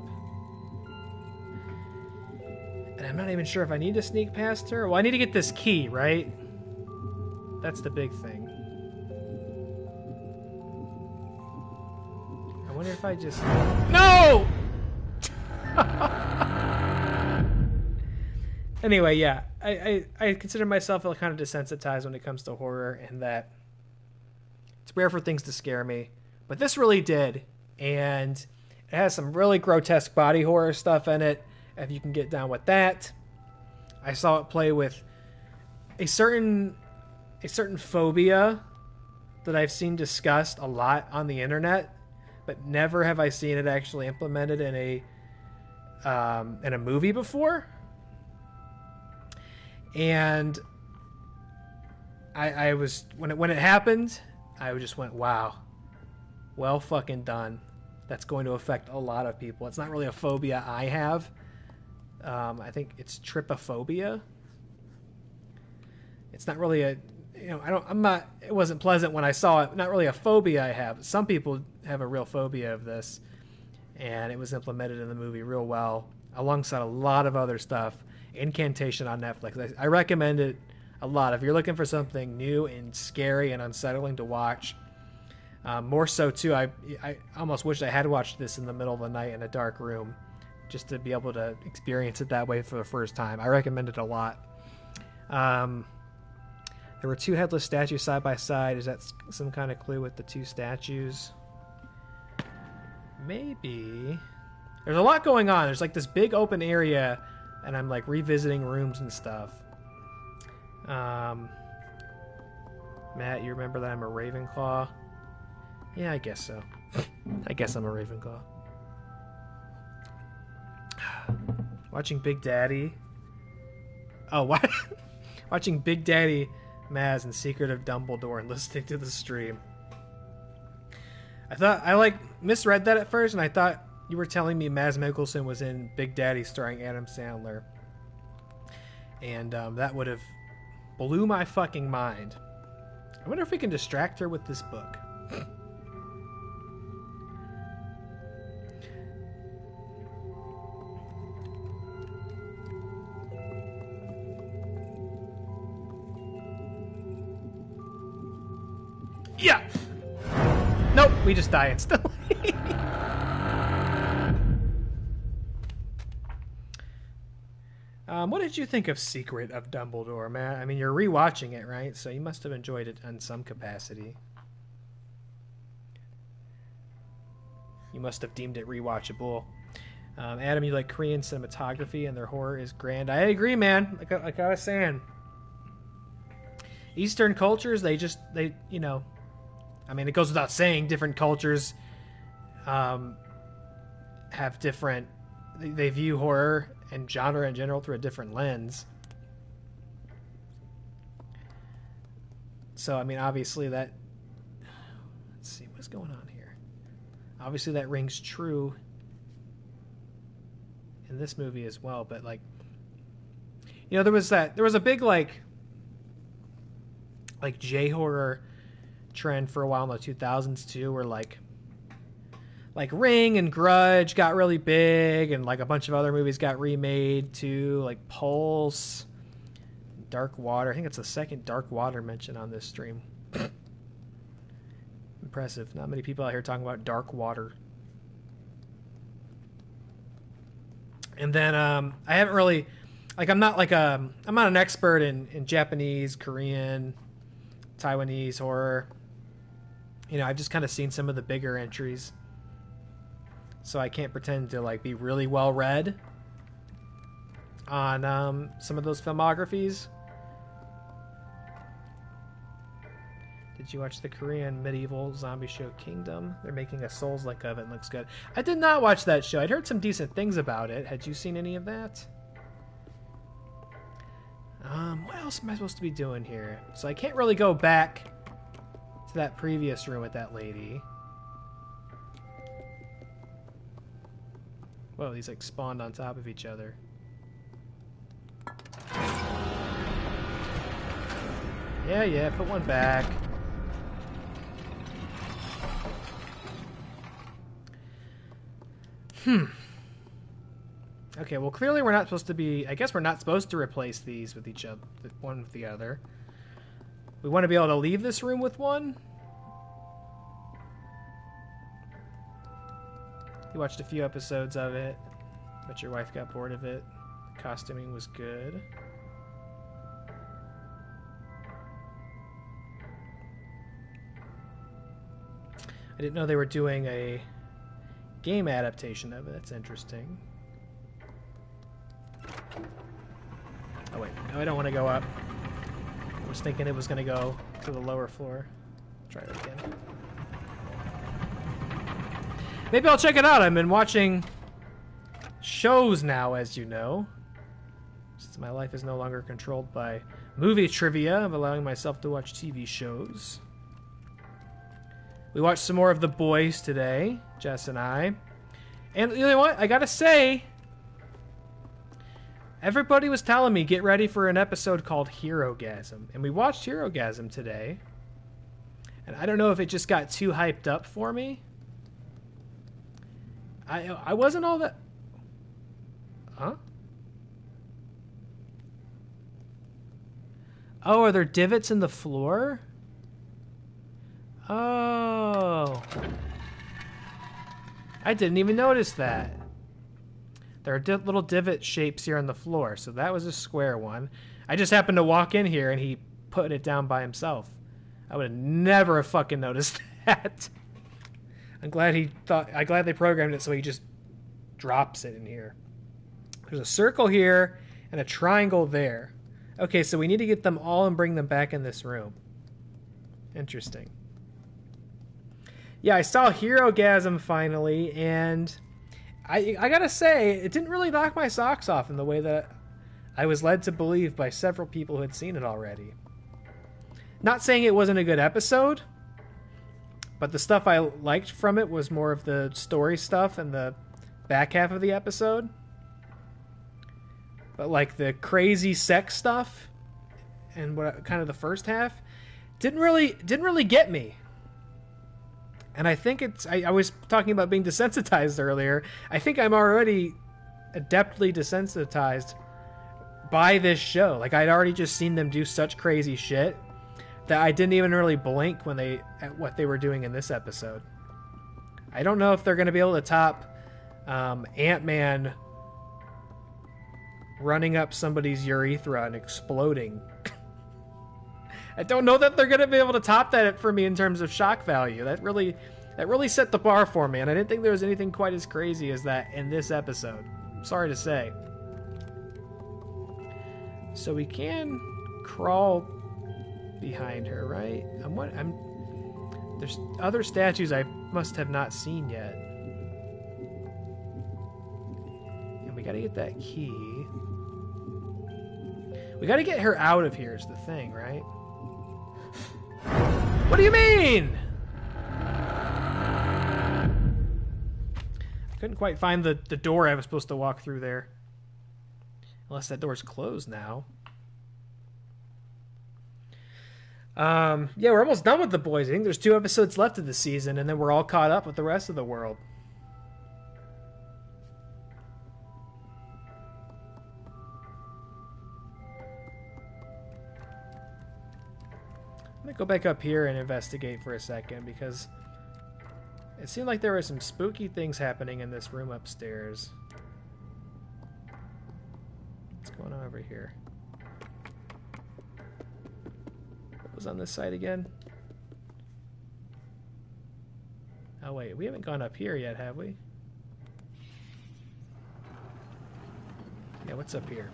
And I'm not even sure if I need to sneak past her. Well, I need to get this key, right? That's the big thing. I wonder if I just... No! Anyway, yeah, I, I, I consider myself kind of desensitized when it comes to horror, and that it's rare for things to scare me, but this really did, and it has some really grotesque body horror stuff in it, if you can get down with that. I saw it play with a certain a certain phobia that I've seen discussed a lot on the internet, but never have I seen it actually implemented in a Um, in a movie before, and I, I was when it when it happened, I just went, "Wow, well fucking done." That's going to affect a lot of people. It's not really a phobia I have. Um, I think it's trypophobia. It's not really a you know I don't I'm not it wasn't pleasant when I saw it. Not really a phobia I have. Some people have a real phobia of this. And it was implemented in the movie real well, alongside a lot of other stuff. Incantation on Netflix. I, I recommend it a lot. If you're looking for something new and scary and unsettling to watch, uh, more so too, I, I almost wish I had watched this in the middle of the night in a dark room, just to be able to experience it that way for the first time. I recommend it a lot. Um, there were two headless statues side by side. Is that some kind of clue with the two statues? Maybe. There's a lot going on. There's like this big open area, and I'm like revisiting rooms and stuff. Um, Matt, you remember that I'm a Ravenclaw? Yeah, I guess so. I guess I'm a Ravenclaw. Watching Big Daddy. Oh, what? Watching Big Daddy Maz and Secret of Dumbledore and listening to the stream. I thought I like misread that at first, and I thought you were telling me Mads Mikkelsen was in Big Daddy starring Adam Sandler, and um, that would have blew my fucking mind. I wonder if we can distract her with this book. Yeah! Nope, we just die instantly. Um, what did you think of Secret of Dumbledore, man? I mean, you're rewatching it, right? So you must have enjoyed it in some capacity. You must have deemed it rewatchable. Um, Adam, you like Korean cinematography and their horror is grand. I agree, man. Like, like I was saying, Eastern cultures, they just, they, you know, I mean, it goes without saying, different cultures um, have different, they, they view horror and genre in general through a different lens. So, I mean, obviously that... Let's see, what's going on here? Obviously that rings true in this movie as well, but, like... You know, there was that... There was a big, like... Like, J-horror trend for a while in the two thousands, too, where, like... Like, Ring and Grudge got really big, and, like, a bunch of other movies got remade, too. Like, Pulse, Dark Water. I think it's the second Dark Water mentioned on this stream. Impressive. Not many people out here talking about Dark Water. And then, um, I haven't really... Like, I'm not, like, a... I'm not an expert in, in Japanese, Korean, Taiwanese horror. You know, I've just kind of seen some of the bigger entries. So I can't pretend to, like, be really well-read on um, some of those filmographies. Did you watch the Korean medieval zombie show Kingdom? They're making a Souls-like of it and looks good. I did not watch that show. I'd heard some decent things about it. Had you seen any of that? Um, what else am I supposed to be doing here? So I can't really go back to that previous room with that lady. Whoa, these like spawned on top of each other. Yeah, yeah, put one back. Hmm. Okay, well clearly we're not supposed to be, I guess we're not supposed to replace these with each other, one with the other. We want to be able to leave this room with one? You watched a few episodes of it, but your wife got bored of it. Costuming was good. I didn't know they were doing a game adaptation of it. That's interesting. Oh, wait. No, I don't want to go up. I was thinking it was going to go to the lower floor. Try it again. Maybe I'll check it out. I've been watching shows now, as you know. Since my life is no longer controlled by movie trivia, I'm allowing myself to watch T V shows. We watched some more of The Boys today, Jess and I. And you know what? I gotta say, everybody was telling me, get ready for an episode called Herogasm. And we watched Herogasm today. And I don't know if it just got too hyped up for me. I I wasn't all that... Huh? Oh, are there divots in the floor? Oh. I didn't even notice that. There are di- little divot shapes here on the floor, so that was a square one. I just happened to walk in here and he put it down by himself. I would have never have fucking noticed that. I'm glad he thought. I'm glad they programmed it so he just drops it in here. There's a circle here and a triangle there. Okay, so we need to get them all and bring them back in this room. Interesting. Yeah, I saw Herogasm finally, and I I gotta say it didn't really knock my socks off in the way that I was led to believe by several people who had seen it already. Not saying it wasn't a good episode. But the stuff I liked from it was more of the story stuff and the back half of the episode. But like the crazy sex stuff and what kind of the first half didn't really didn't really get me. And I think it's I, I was talking about being desensitized earlier. I think I'm already adeptly desensitized by this show. Like, I'd already just seen them do such crazy shit that I didn't even really blink when they at what they were doing in this episode. I don't know if they're going to be able to top um, Ant-Man running up somebody's urethra and exploding. I don't know that they're going to be able to top that for me in terms of shock value. That really, that really set the bar for me, and I didn't think there was anything quite as crazy as that in this episode. I'm sorry to say. So we can crawl behind her, right? I'm, what, I'm. There's other statues I must have not seen yet, and we got to get that key. We got to get her out of here is the thing, right? What do you mean? I couldn't quite find the, the door I was supposed to walk through there. Unless that door's closed now. Um, yeah, we're almost done with The Boys. I think there's two episodes left of the season, and then we're all caught up with the rest of the world. I'm gonna go back up here and investigate for a second, because it seemed like there were some spooky things happening in this room upstairs. What's going on over here? What was on this side again? Oh wait, we haven't gone up here yet, have we? Yeah, what's up here?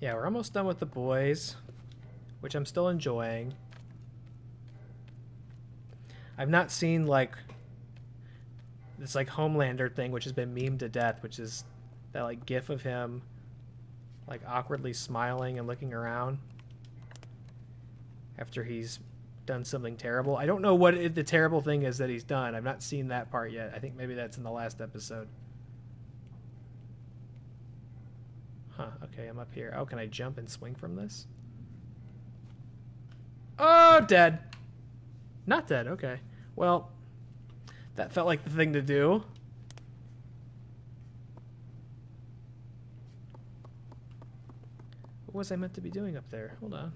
Yeah, we're almost done with The Boys, which I'm still enjoying. I've not seen, like, this, like, Homelander thing, which has been memed to death, which is that, like, gif of him, like, awkwardly smiling and looking around after he's done something terrible. I don't know what it, the terrible thing is that he's done. I've not seen that part yet. I think maybe that's in the last episode. Huh, okay, I'm up here. Oh, can I jump and swing from this? Oh, dead. Not dead, okay. Well, that felt like the thing to do. What was I meant to be doing up there? Hold on.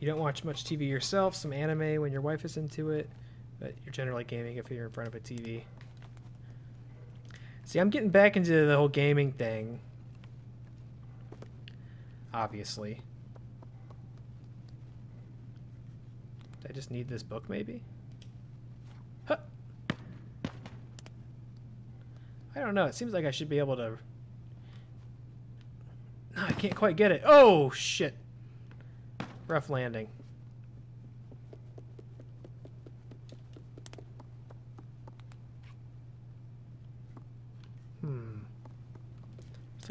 You don't watch much T V yourself, some anime when your wife is into it, but you're generally gaming if you're in front of a T V. See, I'm getting back into the whole gaming thing. Obviously. I just need this book, maybe? Huh. I don't know. It seems like I should be able to... No, I can't quite get it. Oh, shit. Rough landing.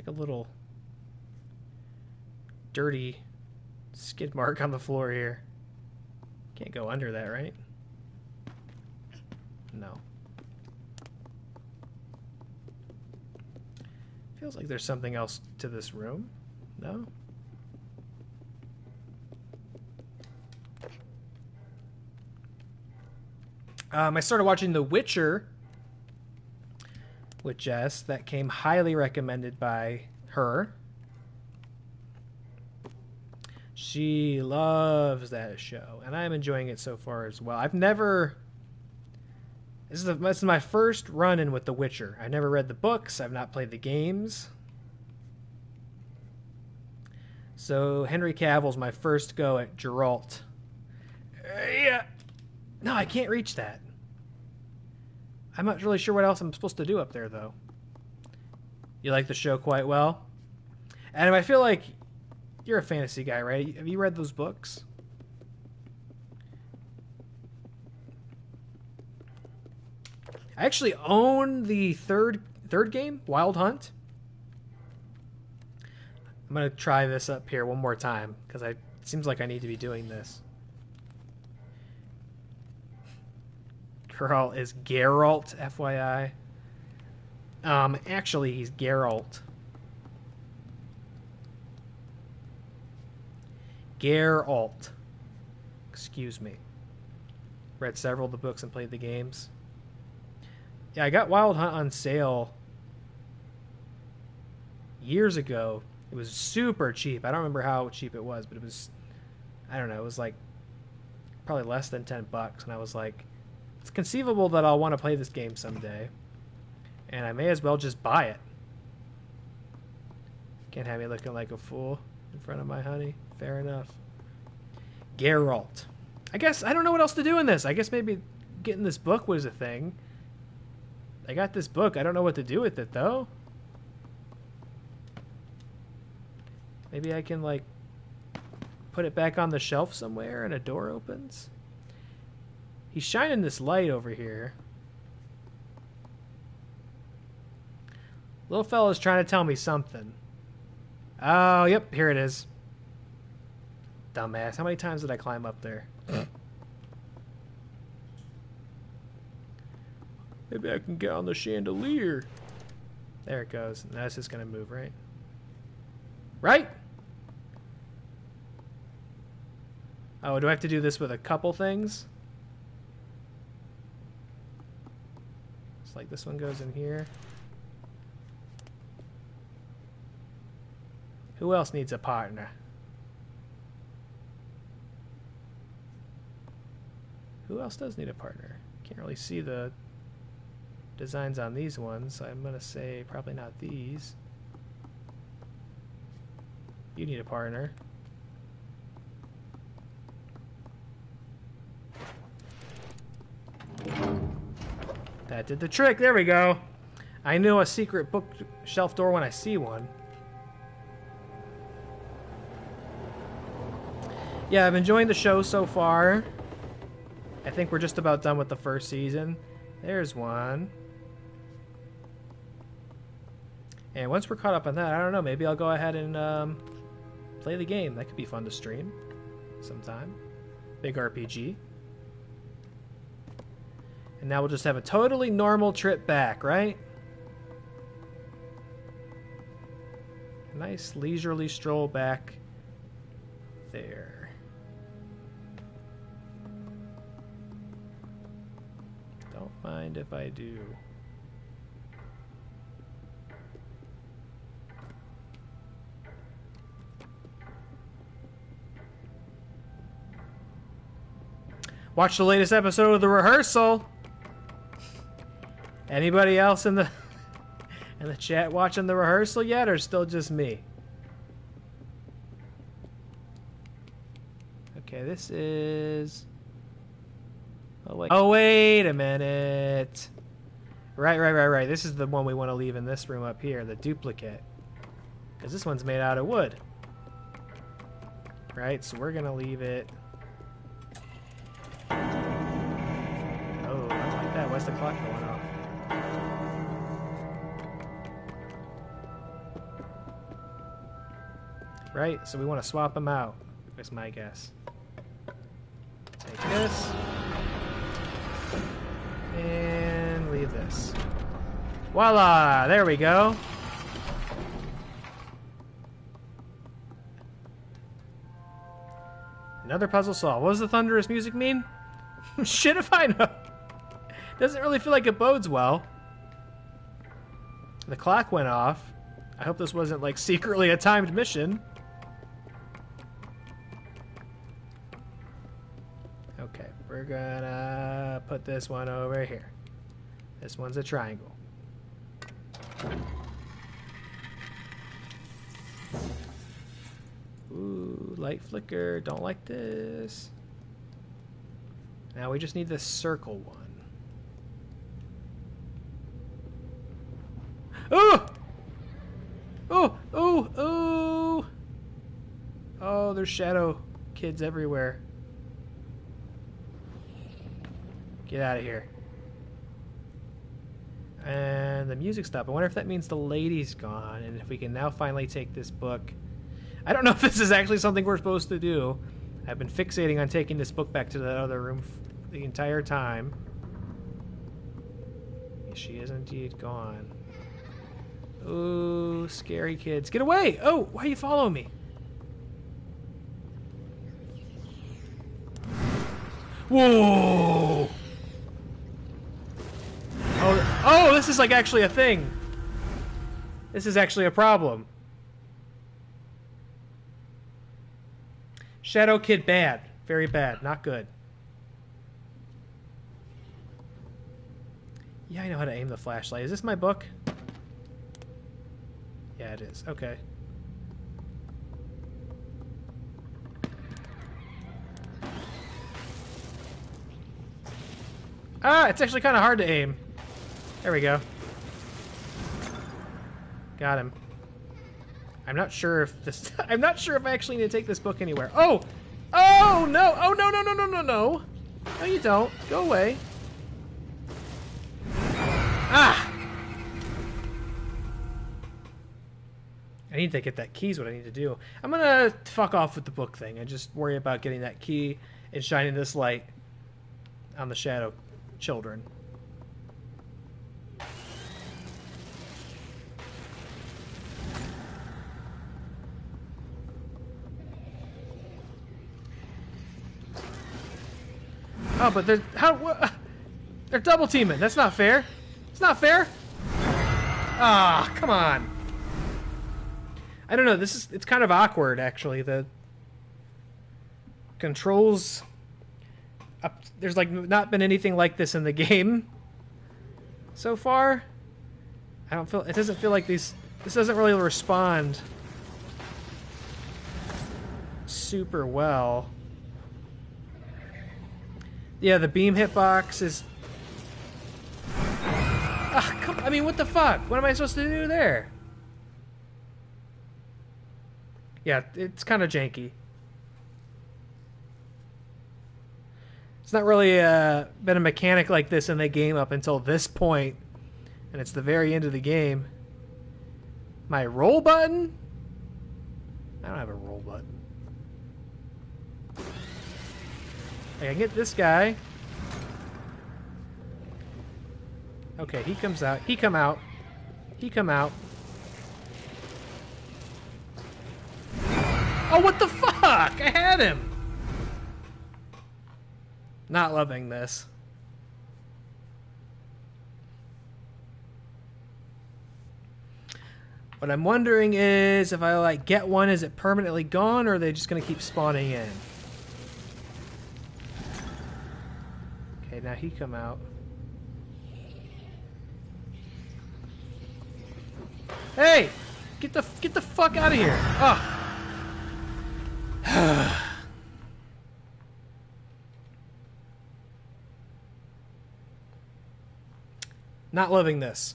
A little dirty skid mark on the floor here. Can't go under that, right? No. Feels like there's something else to this room. No? Um, I started watching The Witcher with Jess. That came highly recommended by her. She loves that show, and I'm enjoying it so far as well. I've never... This is, the, this is my first run-in with The Witcher. I've never read the books. I've not played the games. So Henry Cavill's my first go at Geralt. Uh, yeah. No, I can't reach that. I'm not really sure what else I'm supposed to do up there, though. You like the show quite well? Adam, I feel like you're a fantasy guy, right? Have you read those books? I actually own the third third game, Wild Hunt. I'm going to try this up here one more time, because I it seems like I need to be doing this. Geralt is Geralt, F Y I. Um, actually, he's Geralt. Geralt. Excuse me. Read several of the books and played the games. Yeah, I got Wild Hunt on sale years ago. It was super cheap. I don't remember how cheap it was, but it was, I don't know, it was like probably less than ten bucks. And I was like, it's conceivable that I'll want to play this game someday. And I may as well just buy it. Can't have me looking like a fool in front of my honey. Fair enough. Geralt. I guess, I don't know what else to do in this. I guess maybe getting this book was a thing. I got this book. I don't know what to do with it, though. Maybe I can, like, put it back on the shelf somewhere and a door opens. He's shining this light over here. Little fella's trying to tell me something. Oh, yep, here it is. Dumbass. How many times did I climb up there? Maybe I can get on the chandelier. There it goes. Now it's just going to move, right? Right? Oh, do I have to do this with a couple things? It's like this one goes in here. Who else needs a partner? Who else does need a partner? Can't really see the designs on these ones, so I'm going to say probably not these. You need a partner. That did the trick. There we go. I know a secret bookshelf door when I see one. Yeah, I'm enjoying the show so far. I think we're just about done with the first season. There's one. And once we're caught up on that, I don't know, maybe I'll go ahead and um, play the game. That could be fun to stream sometime. Big R P G. And now we'll just have a totally normal trip back, right? Nice leisurely stroll back there. Mind if I do? Watch the latest episode of The Rehearsal. Anybody else in the in the chat watching The Rehearsal yet, or still just me? Okay, this is. Oh wait. oh, wait a minute. Right, right, right, right. This is the one we want to leave in this room up here, the duplicate. Because this one's made out of wood. Right, so we're going to leave it. Oh, I like that. Why's the clock going off? Right, so we want to swap them out. That's my guess. Take this. And leave this. Voila! There we go. Another puzzle solved. What does the thunderous music mean? Shit if I know. Doesn't really feel like it bodes well. The clock went off. I hope this wasn't like secretly a timed mission. Okay, we're gonna put this one over here. This one's a triangle. Ooh, light flicker. Don't like this. Now we just need the circle one. Ooh! Ooh! Ooh! Ooh! Oh, there's shadow kids everywhere. Get out of here. And the music stopped. I wonder if that means the lady's gone and if we can now finally take this book. I don't know if this is actually something we're supposed to do. I've been fixating on taking this book back to that other room f the entire time. She is indeed gone. Ooh, scary kids. Get away! Oh, why are you following me? Whoa! Oh, oh, this is like actually a thing. This is actually a problem. Shadow Kid bad. Very bad. Not good. Yeah, I know how to aim the flashlight. Is this my book? Yeah, it is. Okay. Ah, it's actually kind of hard to aim. There we go. Got him. I'm not sure if this... I'm not sure if I actually need to take this book anywhere. Oh! Oh, no! Oh, no, no, no, no, no, no! No, you don't. Go away. Ah! I need to get that key is what I need to do. I'm gonna fuck off with the book thing and just worry about getting that key and shining this light on the shadow children. Oh, but they're how wh they're double teaming. That's not fair. It's not fair. Ah, come on. I don't know. This is it's kind of awkward actually. The controls. Up, there's like not been anything like this in the game so far. I don't feel. It doesn't feel like these. This doesn't really respond super well. Yeah, the beam hitbox is... Ah, come, I mean, what the fuck? What am I supposed to do there? Yeah, it's kind of janky. It's not really uh, been a mechanic like this in the game up until this point. And it's the very end of the game. My roll button? I don't have a roll button. I can get this guy. Okay, he comes out. He come out. He come out. Oh, what the fuck? I had him. Not loving this. What I'm wondering is if I like get one, is it permanently gone or are they just going to keep spawning in? Now he come out. Hey, get the get the fuck out of here! Oh. Not loving this.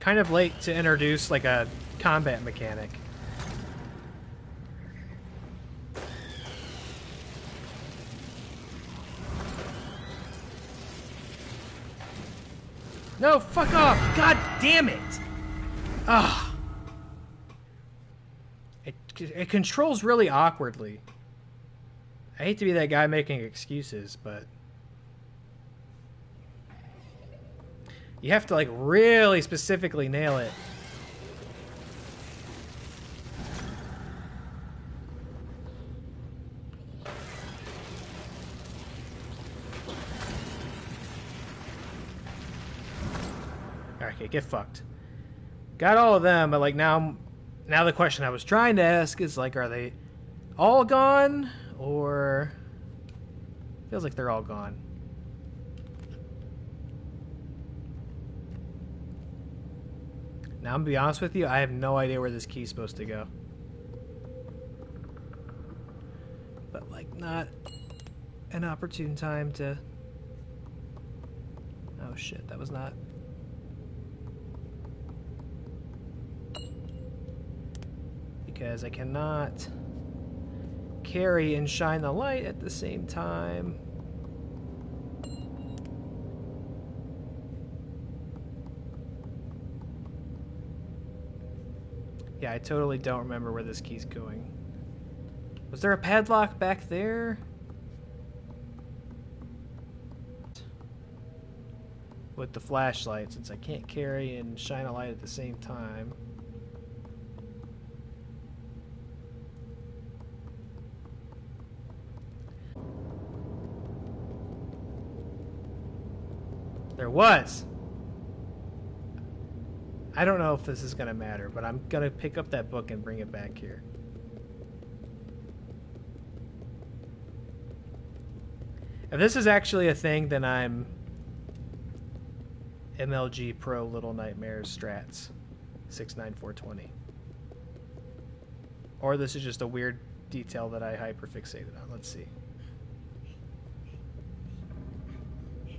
Kind of late to introduce like a combat mechanic. No, fuck off! God damn it! Ah, it it controls really awkwardly. I hate to be that guy making excuses, but you have to like really specifically nail it. Get fucked. Got all of them, but like now, now the question I was trying to ask is like, are they all gone or feels like they're all gone? Now I'm gonna be honest with you, I have no idea where this key's supposed to go. But like, not an opportune time to. Oh shit, that was not. Because I cannot carry and shine the light at the same time. Yeah, I totally don't remember where this key's going. Was there a padlock back there? With the flashlight, since I can't carry and shine a light at the same time. There was! I don't know if this is going to matter, but I'm going to pick up that book and bring it back here. If this is actually a thing, then I'm M L G Pro Little Nightmares Strats six nine four twenty. Or this is just a weird detail that I hyperfixated on. Let's see.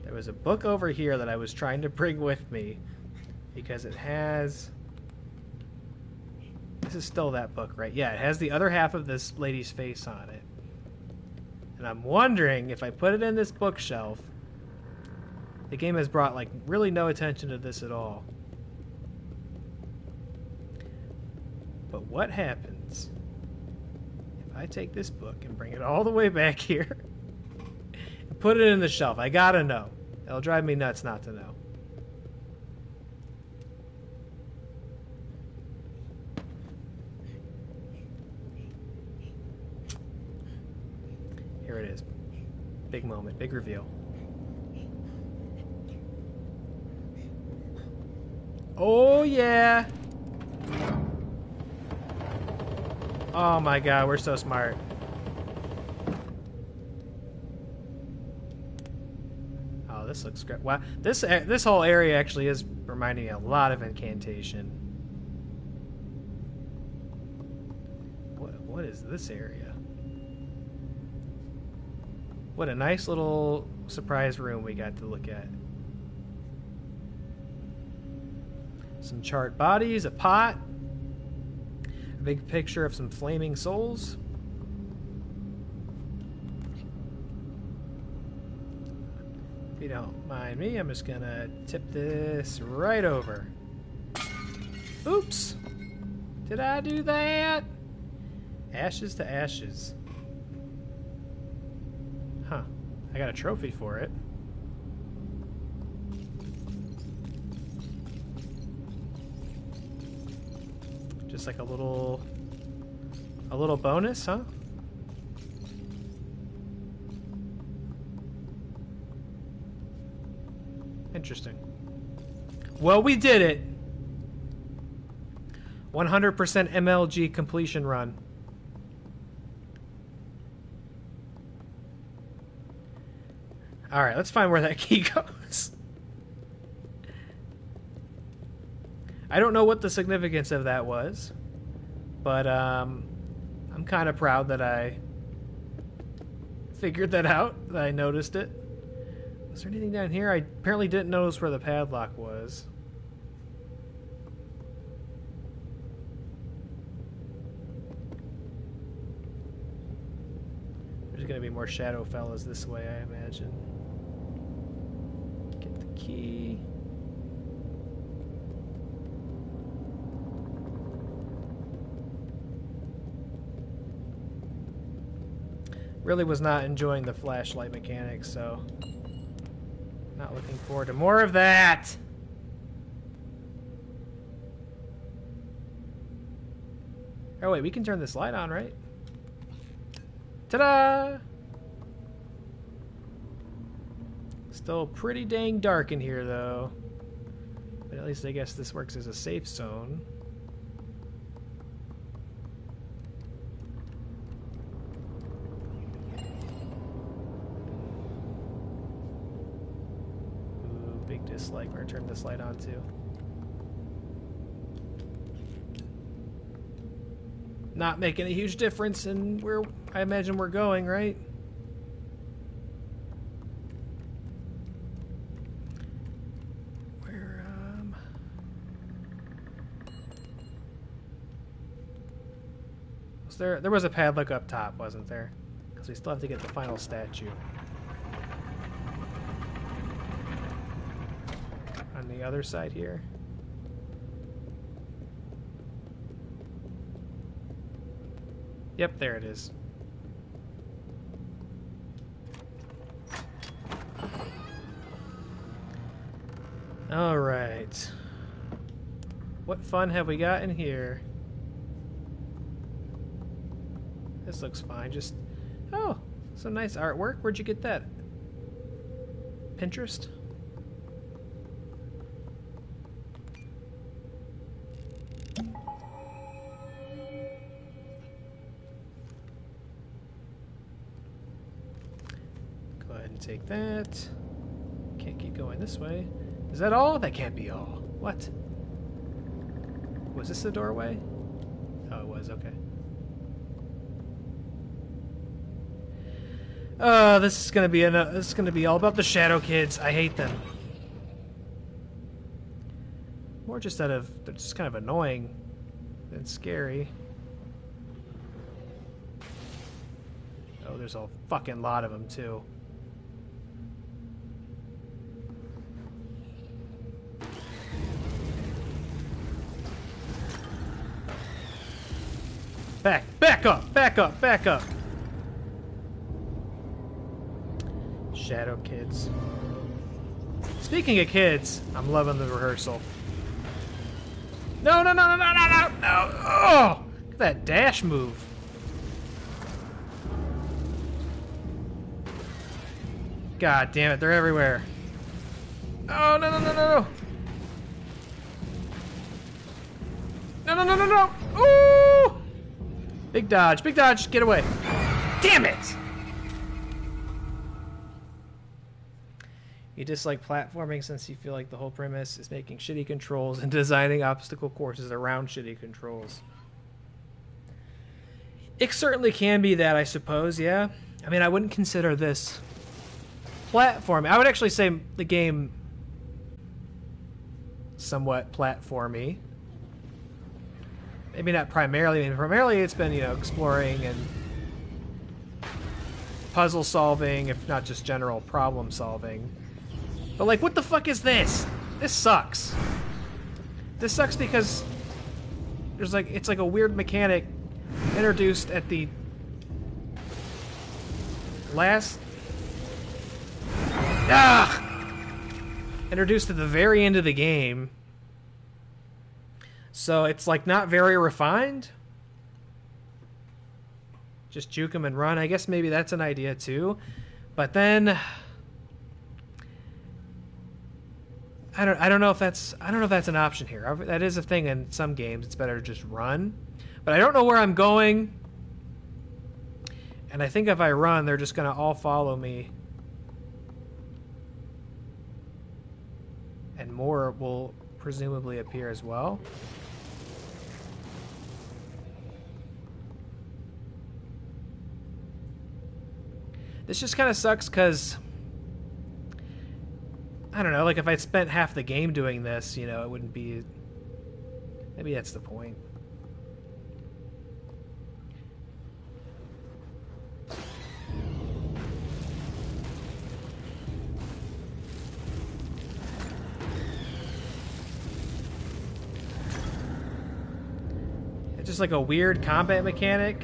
There was a book over here that I was trying to bring with me because it has... This is still that book, right? Yeah, it has the other half of this lady's face on it. And I'm wondering if I put it in this bookshelf... The game has brought, like, really no attention to this at all. But what happens if I take this book and bring it all the way back here and put it in the shelf? I gotta know. It'll drive me nuts not to know. Here it is. Big moment, big reveal. Oh, yeah. Oh, my God. We're so smart. Oh, this looks great. Wow. This, this whole area actually is reminding me a lot of Incantation. What, what is this area? What a nice little surprise room we got to look at. Some charred bodies, a pot, a big picture of some flaming souls. If you don't mind me, I'm just gonna tip this right over. Oops! Did I do that? Ashes to ashes. Huh. I got a trophy for it. Just like a little, a little bonus, huh? Interesting. Well, we did it. one hundred percent M L G completion run. All right, let's find where that key goes. I don't know what the significance of that was, but um, I'm kind of proud that I figured that out, that I noticed it. Was there anything down here? I apparently didn't notice where the padlock was. There's going to be more shadow fellas this way, I imagine. Get the key... Really was not enjoying the flashlight mechanics, so not looking forward to more of that. Oh wait, we can turn this light on, right? Ta-da! Still pretty dang dark in here, though. But at least I guess this works as a safe zone. Like we're gonna turn this light on too. Not making a huge difference in where I imagine we're going, right? Where um was there there was a padlock up top, wasn't there? Because we still have to get the final statue. The other side here. Yep, there it is. All right. What fun have we got in here? This looks fine. Just, oh, some nice artwork. Where'd you get that? Pinterest? Go ahead and take that. Can't keep going this way. Is that all? That can't be all. What? Was this the doorway? Oh, it was. Okay. Uh, this is gonna be enough. This is gonna be all about the shadow kids. I hate them. More just out of they're just kind of annoying than scary. Oh, there's a fucking lot of them too. Back, back up, back up, back up. Shadow kids. Speaking of kids, I'm loving The Rehearsal. No, no, no, no, no, no, no, no! Oh, look at that dash move. God damn it, they're everywhere. Oh, no, no, no, no, no. No, no, no, no, no! Ooh! Big dodge, big dodge, get away. Damn it! You dislike platforming since you feel like the whole premise is making shitty controls and designing obstacle courses around shitty controls. It certainly can be that, I suppose, yeah. I mean, I wouldn't consider this platforming. I would actually say the game somewhat platformy. Maybe not primarily. I mean, primarily it's been, you know, exploring and puzzle solving, if not just general problem solving. But, like, what the fuck is this? This sucks. This sucks because there's, like, it's like a weird mechanic introduced at the last... Ah! Introduced at the very end of the game. So it's, like, not very refined. Just juke them and run. I guess maybe that's an idea, too. But then... I don't. I don't know if that's. I don't know if that's an option here. That is a thing in some games. It's better to just run, but I don't know where I'm going. And I think if I run, they're just gonna all follow me, and more will presumably appear as well. This just kind of sucks because. I don't know, like, if I spent half the game doing this, you know, it wouldn't be... Maybe that's the point. It's just, like, a weird combat mechanic.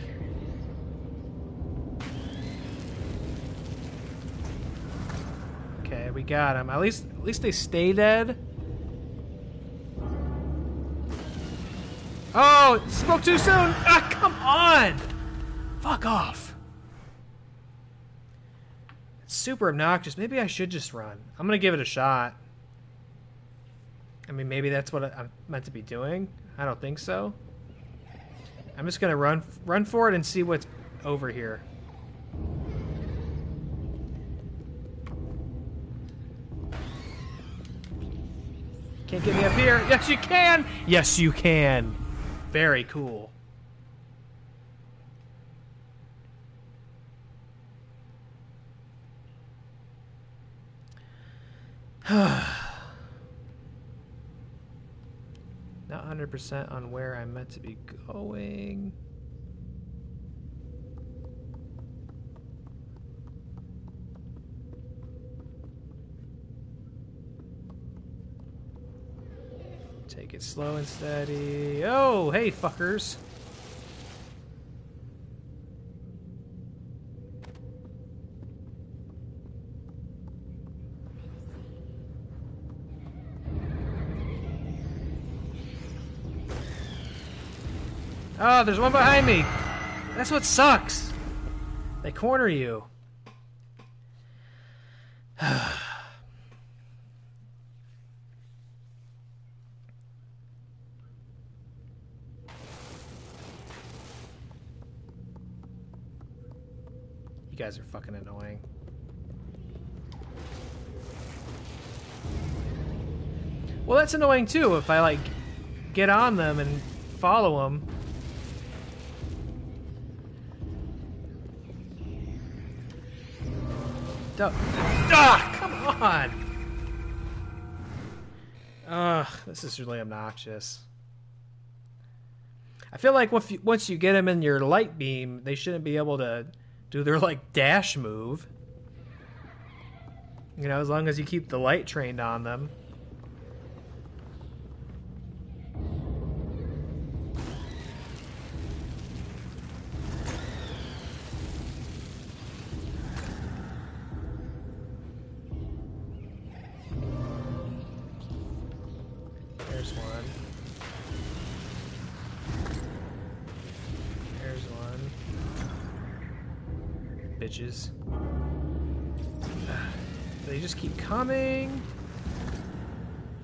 We got him. At least, at least they stay dead. Oh, spoke too soon. Ah, come on. Fuck off. It's super obnoxious. Maybe I should just run. I'm gonna give it a shot. I mean, maybe that's what I'm meant to be doing. I don't think so. I'm just gonna run, run for it and see what's over here. Can't get me up here. Yes, you can. Yes, you can. Very cool. Not one hundred percent on where I'm meant to be going. Take it slow and steady. Oh, hey, fuckers. Oh, there's one behind me. That's what sucks. They corner you. You guys are fucking annoying. Well, that's annoying too, if I, like, get on them and follow them. Duh. Ah, come on! Ugh, this is really obnoxious. I feel like if you, once you get them in your light beam, they shouldn't be able to do their, like, dash move. You know, as long as you keep the light trained on them. They just keep coming,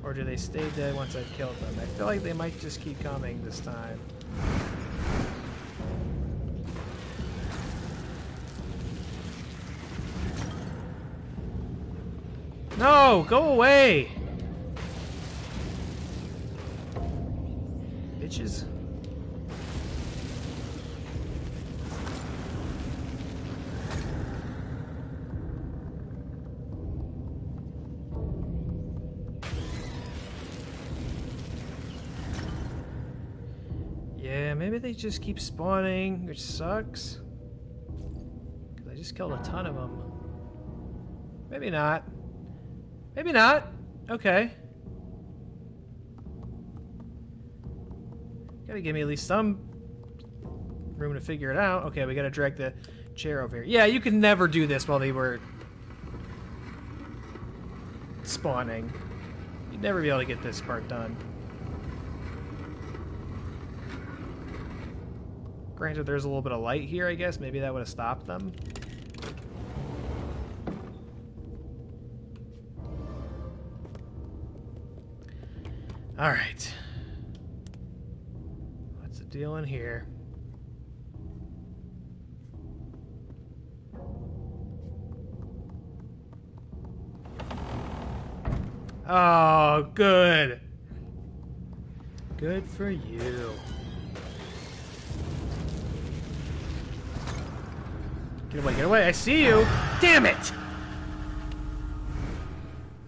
or do they stay dead once I've killed them? I feel like they might just keep coming this time. No, go away, bitches. Maybe they just keep spawning, which sucks. Because I just killed a ton of them. Maybe not. Maybe not. Okay. Gotta give me at least some room to figure it out. Okay, we gotta drag the chair over here. Yeah, you could never do this while they were spawning. You'd never be able to get this part done. Granted, there's a little bit of light here, I guess. Maybe that would have stopped them. All right. What's the deal in here? Oh, good. Good for you. Get away, get away, I see you! Damn it!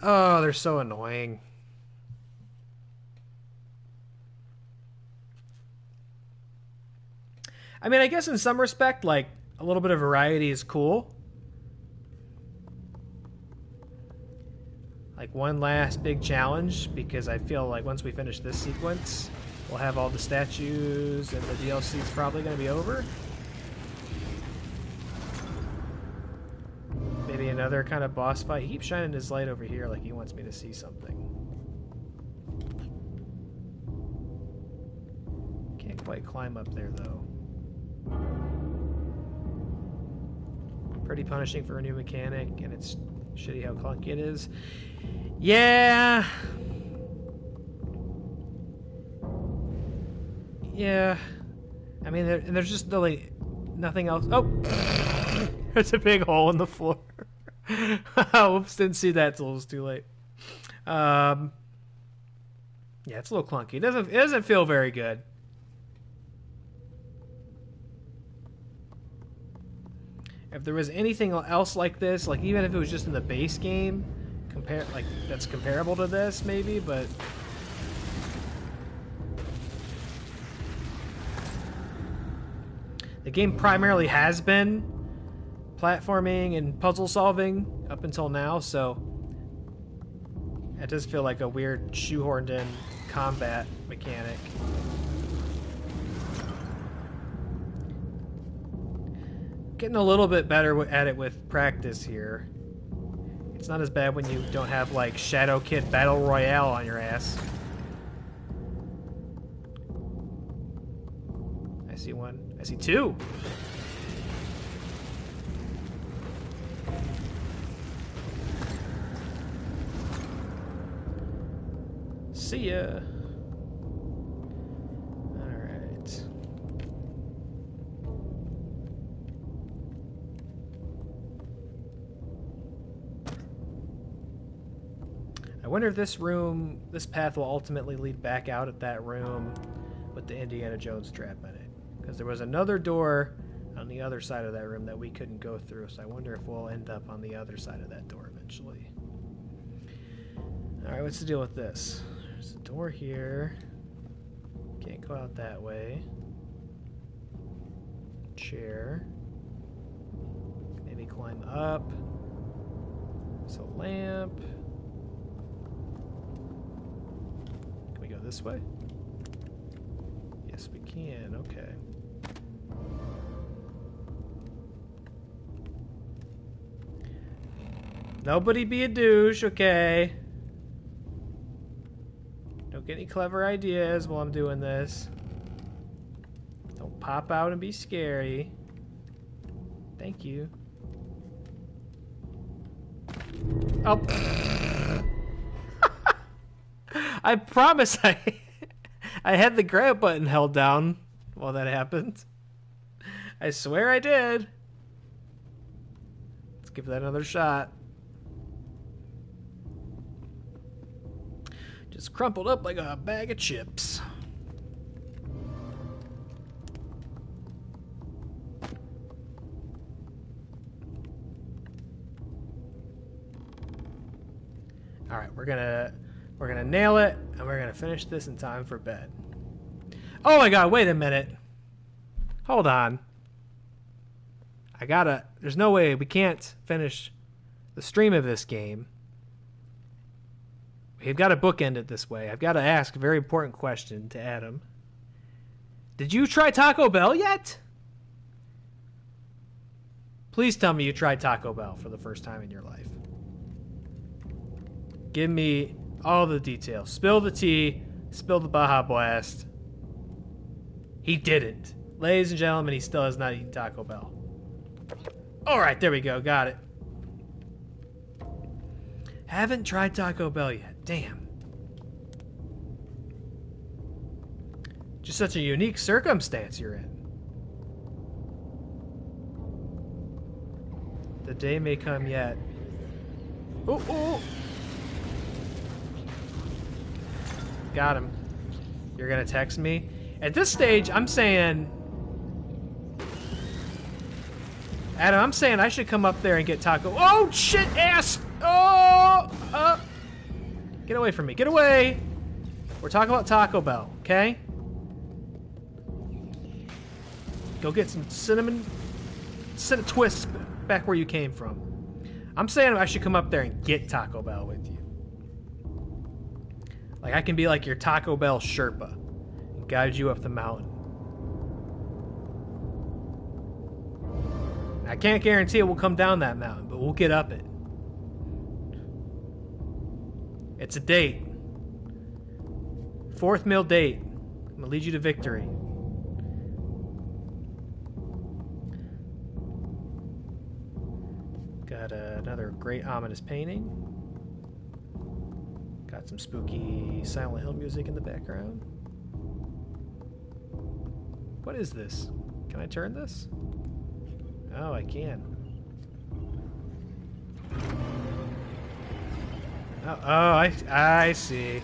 Oh, they're so annoying. I mean, I guess in some respect, like, a little bit of variety is cool. Like, one last big challenge, because I feel like once we finish this sequence, we'll have all the statues and the D L C's probably gonna be over. Maybe another kind of boss fight. He keeps shining his light over here like he wants me to see something. Can't quite climb up there, though. Pretty punishing for a new mechanic, and it's shitty how clunky it is. Yeah! Yeah. I mean, there, and there's just really nothing else. Oh! There's a big hole in the floor. Oops, didn't see that till it was too late. Um, yeah, it's a little clunky. It doesn't, it doesn't feel very good. If there was anything else like this, like even if it was just in the base game, compare like that's comparable to this, maybe, but. The game primarily has been platforming and puzzle solving up until now, so it does feel like a weird shoehorned in combat mechanic. Getting a little bit better at it with practice here. It's not as bad when you don't have like Shadow Kid Battle Royale on your ass. see one. I see two. See ya. All right. I wonder if this room, this path will ultimately lead back out at that room with the Indiana Jones trap in it. Because there was another door on the other side of that room that we couldn't go through, so I wonder if we'll end up on the other side of that door eventually. All right, what's the deal with this? There's a door here. Can't go out that way. Chair. Maybe climb up. There's a lamp. Can we go this way? Yes, we can. Okay. Nobody be a douche, okay? Get any clever ideas while I'm doing this. Don't pop out and be scary. Thank you. Oh. I promise I I had the grab button held down while that happened. I swear I did. Let's give that another shot. It's crumpled up like a bag of chips. All right, we're gonna we're gonna nail it, and we're gonna finish this in time for bed. Oh my God! Wait a minute. Hold on. I gotta. There's no way we can't finish the stream of this game. We've got to bookend it this way. I've got to ask a very important question to Adam. Did you try Taco Bell yet? Please tell me you tried Taco Bell for the first time in your life. Give me all the details. Spill the tea. Spill the Baja Blast. He didn't. Ladies and gentlemen, he still has not eaten Taco Bell. All right, there we go. Got it. Haven't tried Taco Bell yet. Damn. Just such a unique circumstance you're in. The day may come yet. Oh, oh. Got him. You're gonna text me? At this stage, I'm saying... Adam, I'm saying I should come up there and get Taco... Oh, shit, ass! Oh! Uh. Get away from me. Get away! We're talking about Taco Bell, okay? Go get some cinnamon... Cinnamon twists back where you came from. I'm saying I should come up there and get Taco Bell with you. Like, I can be like your Taco Bell Sherpa and guide you up the mountain. I can't guarantee it will come down that mountain, but we'll get up it. It's a date. Fourth meal date. I'm gonna lead you to victory. Got uh, another great ominous painting. Got some spooky Silent Hill music in the background. What is this? Can I turn this? Oh, I can. Oh, oh, I, I see.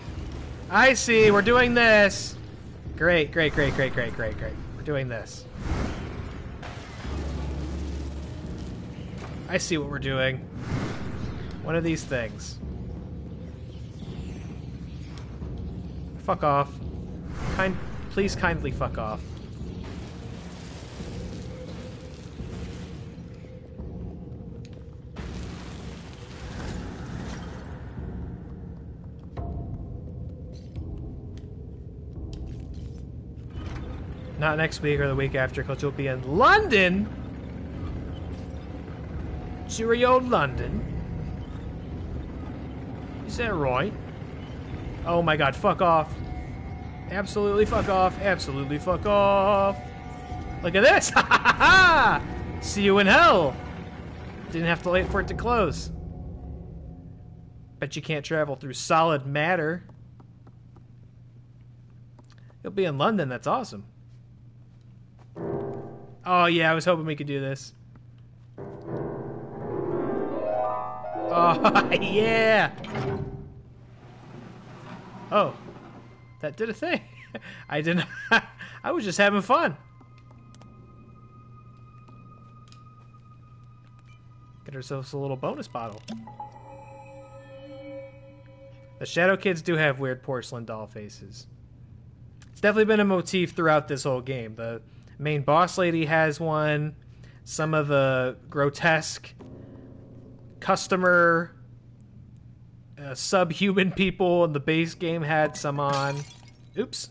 I see. We're doing this. Great, great, great, great, great, great, great. We're doing this. I see what we're doing. One of these things. Fuck off. Kind, please kindly fuck off. Not next week or the week after, because you'll be in London! Cheerio, London. Is that right? Oh my God, fuck off. Absolutely fuck off. Absolutely fuck off. Look at this! Ha ha ha! See you in hell! Didn't have to wait for it to close. Bet you can't travel through solid matter. You'll be in London, that's awesome. Oh yeah, I was hoping we could do this. Oh yeah! Oh. That did a thing. I didn't... I was just having fun. Get ourselves a little bonus bottle. The Shadow Kids do have weird porcelain doll faces. It's definitely been a motif throughout this whole game. The main boss lady has one. Some of the grotesque customer uh, subhuman people in the base game had some on. Oops.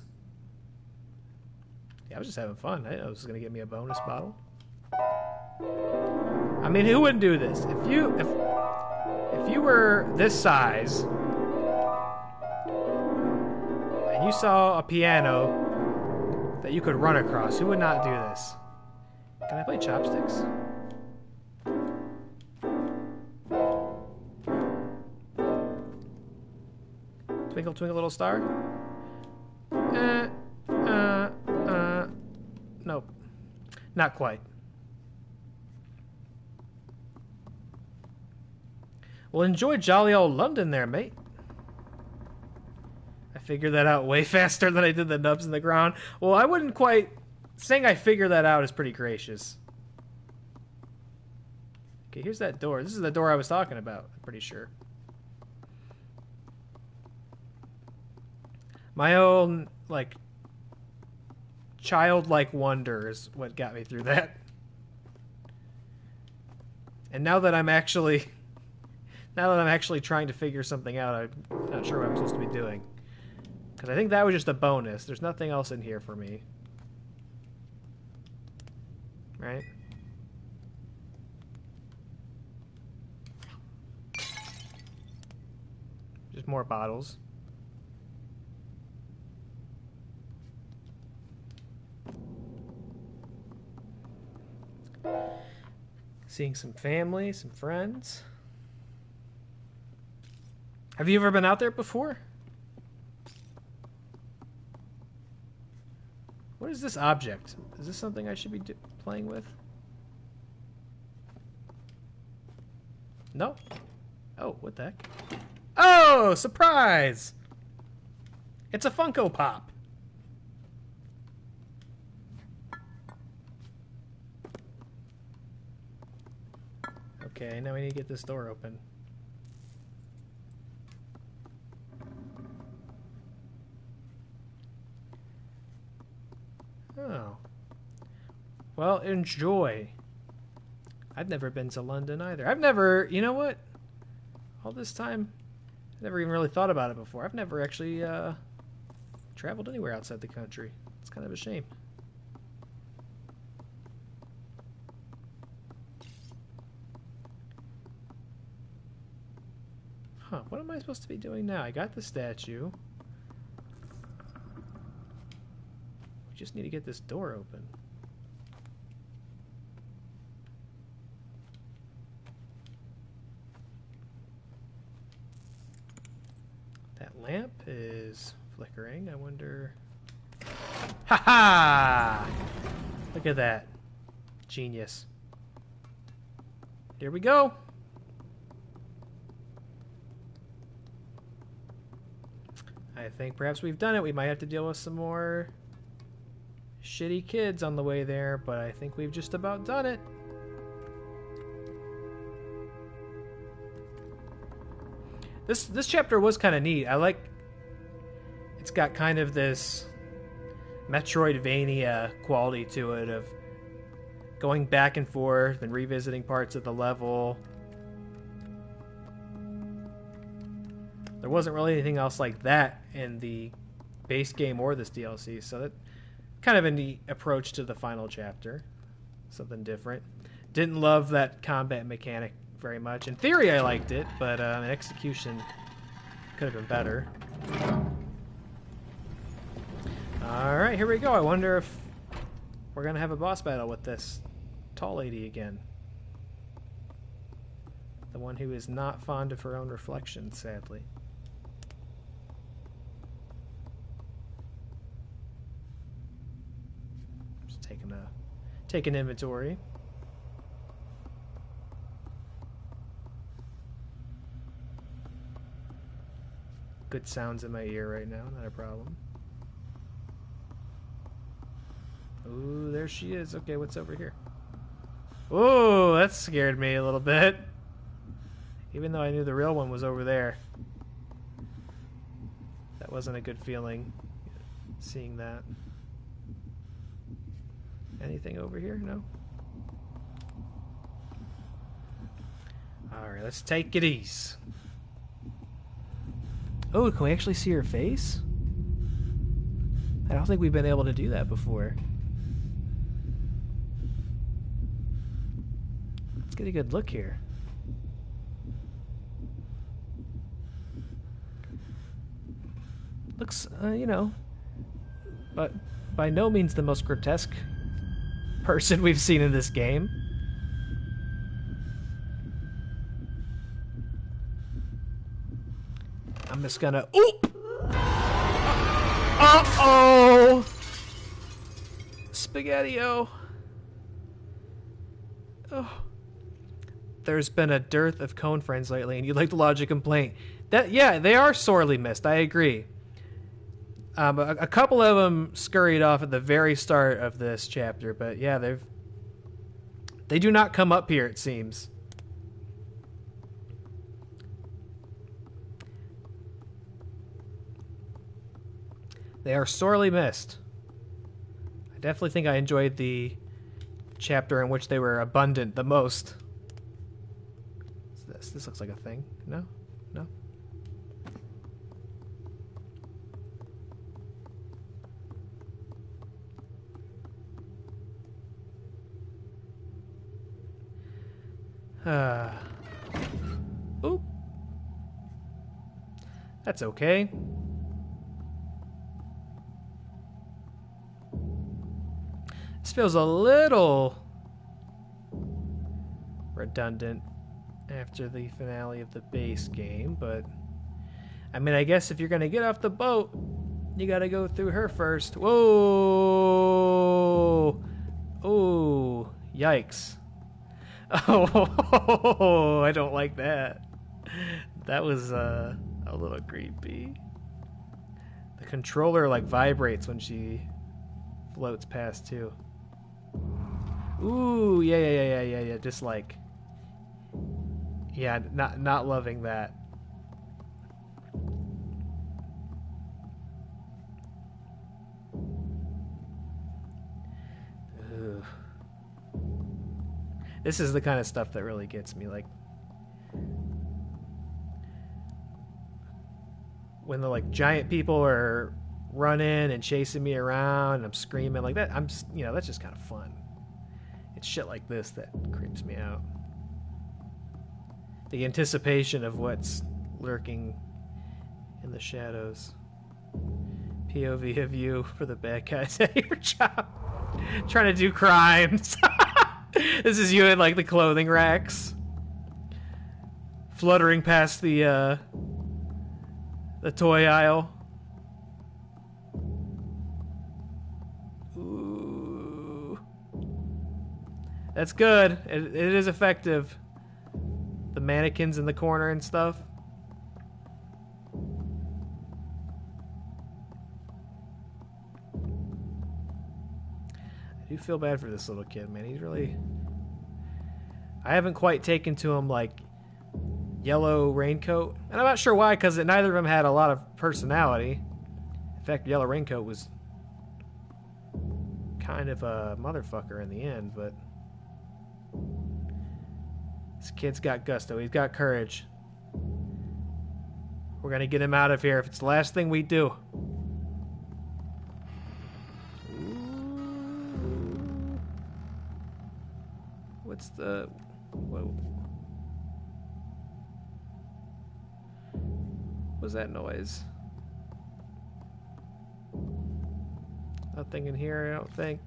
Yeah, I was just having fun. I didn't know this was going to get me a bonus bottle. I mean, who wouldn't do this? If you, if, if you were this size and you saw a piano that you could run across, who would not do this? Can I play chopsticks? Twinkle, twinkle, little star? Uh, uh, uh, nope. Not quite. Well, enjoy jolly old London there, mate. I figured that out way faster than I did the nubs in the ground. Well, I wouldn't quite... Saying I figured that out is pretty gracious. Okay, here's that door. This is the door I was talking about, I'm pretty sure. My own, like, childlike wonder is what got me through that. And now that I'm actually... Now that I'm actually trying to figure something out, I'm not sure what I'm supposed to be doing. Because I think that was just a bonus. There's nothing else in here for me. Right? Just more bottles. Seeing some family, some friends. Have you ever been out there before? What is this object? Is this something I should be do playing with? No? Oh, what the heck? Oh, surprise! It's a Funko Pop! Okay, now we need to get this door open. Oh. Well, enjoy. I've never been to London either. I've never, you know what? All this time, I've never even really thought about it before. I've never actually uh, traveled anywhere outside the country. It's kind of a shame. Huh, what am I supposed to be doing now? I got the statue. Just need to get this door open. That lamp is flickering. I wonder... Ha ha! Look at that. Genius. Here we go! I think perhaps we've done it. We might have to deal with some more... shitty kids on the way there, but I think we've just about done it. This this chapter was kind of neat. I like... It's got kind of this Metroidvania quality to it of going back and forth and revisiting parts of the level. There wasn't really anything else like that in the base game or this D L C, so that... Kind of a neat approach to the final chapter. Something different. Didn't love that combat mechanic very much. In theory, I liked it, but uh, in execution could have been better. Alright, here we go. I wonder if We're gonna have a boss battle with this tall lady again. The one who is not fond of her own reflection, sadly. Just taking a take an inventory. Good sounds in my ear right now, not a problem. Ooh, there she is. Okay, what's over here? Ooh, that scared me a little bit. Even though I knew the real one was over there. That wasn't a good feeling, seeing that. Anything over here? No? Alright, let's take it easy. Oh, can we actually see her face? I don't think we've been able to do that before. Let's get a good look here. Looks, uh, you know, but by no means the most grotesque person we've seen in this game. I'm just gonna. Oop! Uh oh! Spaghetti-o! Oh. There's been a dearth of cone friends lately, and you'd like to lodge a complaint. That, yeah, they are sorely missed, I agree. Um, a, a couple of them scurried off at the very start of this chapter, but yeah, they've. They do not come up here, it seems. They are sorely missed. I definitely think I enjoyed the chapter in which they were abundant the most. What's this? This looks like a thing. No? No? Uh. Oop. That's okay. This feels a little redundant after the finale of the base game, but I mean, I guess if you're gonna get off the boat, you gotta go through her first. Whoa! Oh, yikes. Oh, I don't like that. That was uh, a little creepy. The controller like vibrates when she floats past too. Ooh, yeah, yeah, yeah, yeah, yeah, yeah. Just like, yeah, not not loving that. Ugh. This is the kind of stuff that really gets me. Like when the like giant people are running and chasing me around, and I'm screaming like that. I'm, you know, that's just kind of fun. It's shit like this that creeps me out. The anticipation of what's lurking in the shadows. P O V of you for the bad guys at your job, trying to do crimes. This is you in like the clothing racks, fluttering past the uh, the toy aisle. That's good. It, it is effective. The mannequins in the corner and stuff. I do feel bad for this little kid, man. He's really... I haven't quite taken to him, like, Yellow Raincoat. And I'm not sure why, because neither of them had a lot of personality. In fact, Yellow Raincoat was kind of a motherfucker in the end, but... This kid's got gusto. He's got courage. We're gonna get him out of here if it's the last thing we do. What's the... Whoa. What was that noise? Nothing in here, I don't think.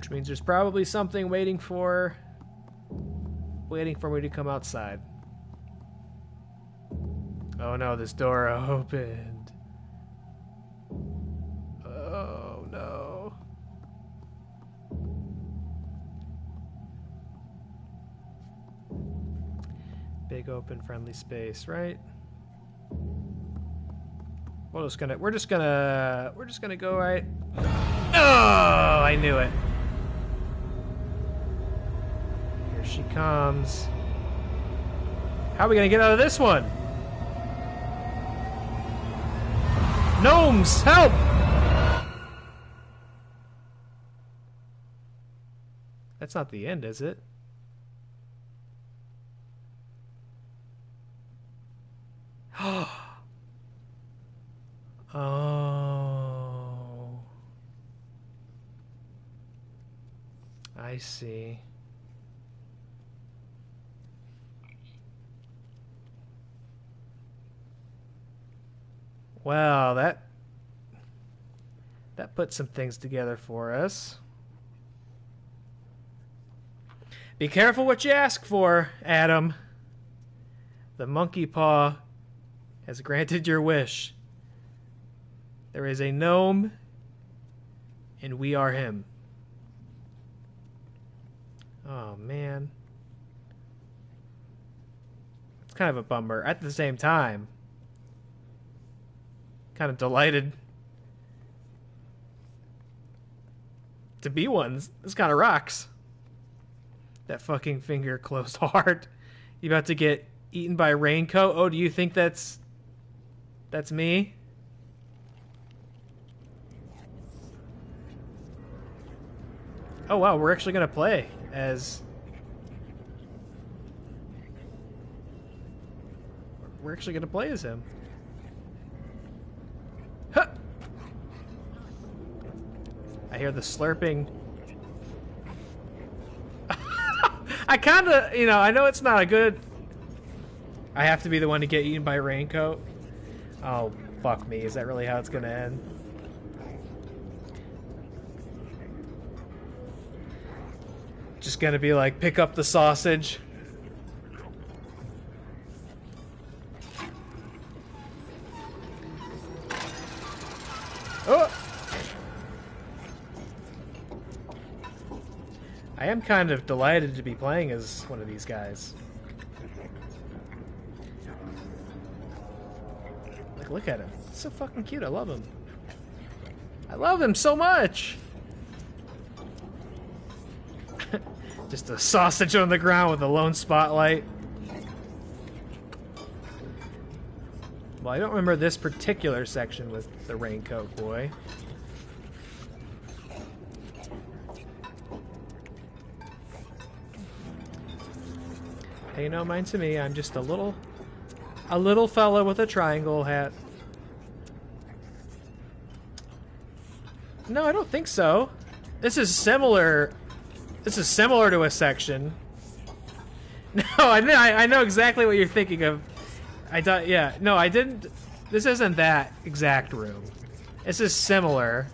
which means there's probably something waiting for waiting for me to come outside. Oh no, this door opened. Oh no. Big open friendly space, right? We're just gonna we're just gonna we're just gonna go right. Oh, I knew it. Here she comes. How are we gonna get out of this one? Gnomes, help! That's not the end, is it? Oh. I see. Well, that that puts some things together for us. Be careful what you ask for, Adam. The monkey paw has granted your wish. There is a gnome, and we are him. Oh, man. It's kind of a bummer. At the same time, kind of delighted to be one. This kind of rocks. That fucking finger closed hard. You about to get eaten by a raincoat? Oh, do you think that's that's me? Oh wow, we're actually gonna play as we're actually gonna play as him. I hear the slurping. I kind of, you know, I know it's not a good... I have to be the one to get eaten by a raincoat. Oh, fuck me. Is that really how it's going to end? Just going to be like, pick up the sausage. Oh! I am kind of delighted to be playing as one of these guys. Like, look at him. He's so fucking cute. I love him. I love him so much! Just a sausage on the ground with a lone spotlight. Well, I don't remember this particular section with the raincoat boy. Hey, no mind to me. I'm just a little, a little fella with a triangle hat. No, I don't think so. This is similar. This is similar to a section. No, I know. I know exactly what you're thinking of. I thought, yeah. No, I didn't. This isn't that exact room. This is similar,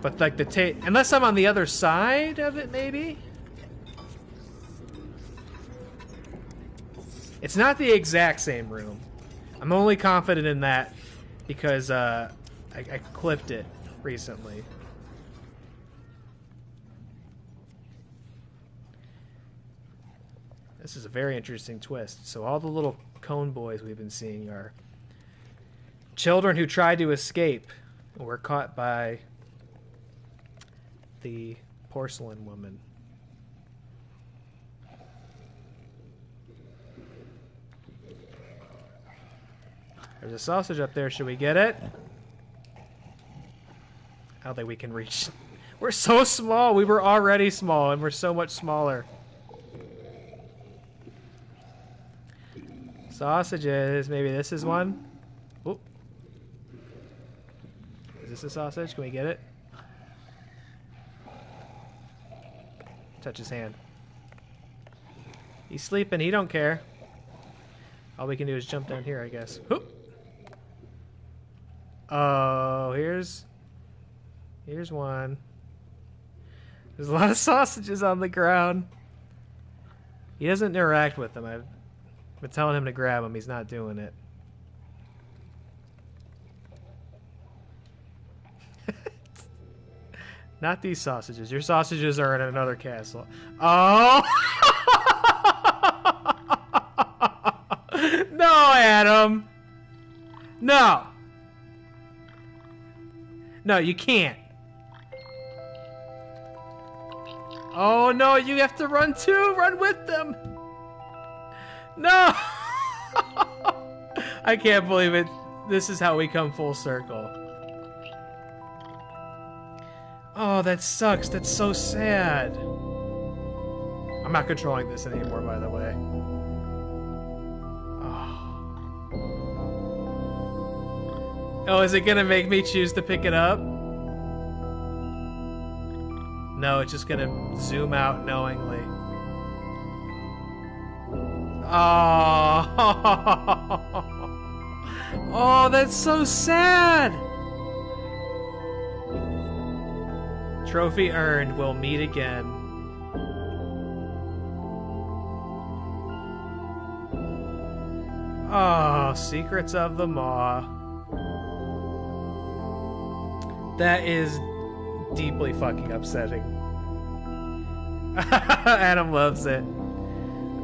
but like the ta- unless I'm on the other side of it, maybe. It's not the exact same room. I'm only confident in that because uh, I, I clipped it recently. This is a very interesting twist. So all the little cone boys we've been seeing are children who tried to escape and were caught by the porcelain woman. There's a sausage up there. Should we get it? I don't think we can reach. We're so small. We were already small, and we're so much smaller. Sausages. Maybe this is one. Oop. Is this a sausage? Can we get it? Touch his hand. He's sleeping. He don't care. All we can do is jump down here, I guess. Hoop. Oh, here's... Here's one. There's a lot of sausages on the ground. He doesn't interact with them. I've been telling him to grab them. He's not doing it. Not these sausages. Your sausages are in another castle. Oh! No, Adam! No! No, you can't. Oh, no, you have to run too! Run with them! No! I can't believe it. This is how we come full circle. Oh, that sucks. That's so sad. I'm not controlling this anymore, by the way. Oh, oh is it going to make me choose to pick it up? No, it's just going to zoom out knowingly. Oh, oh that's so sad. Trophy earned. We'll meet again. Oh, Secrets of the Maw. That is deeply fucking upsetting. Adam loves it.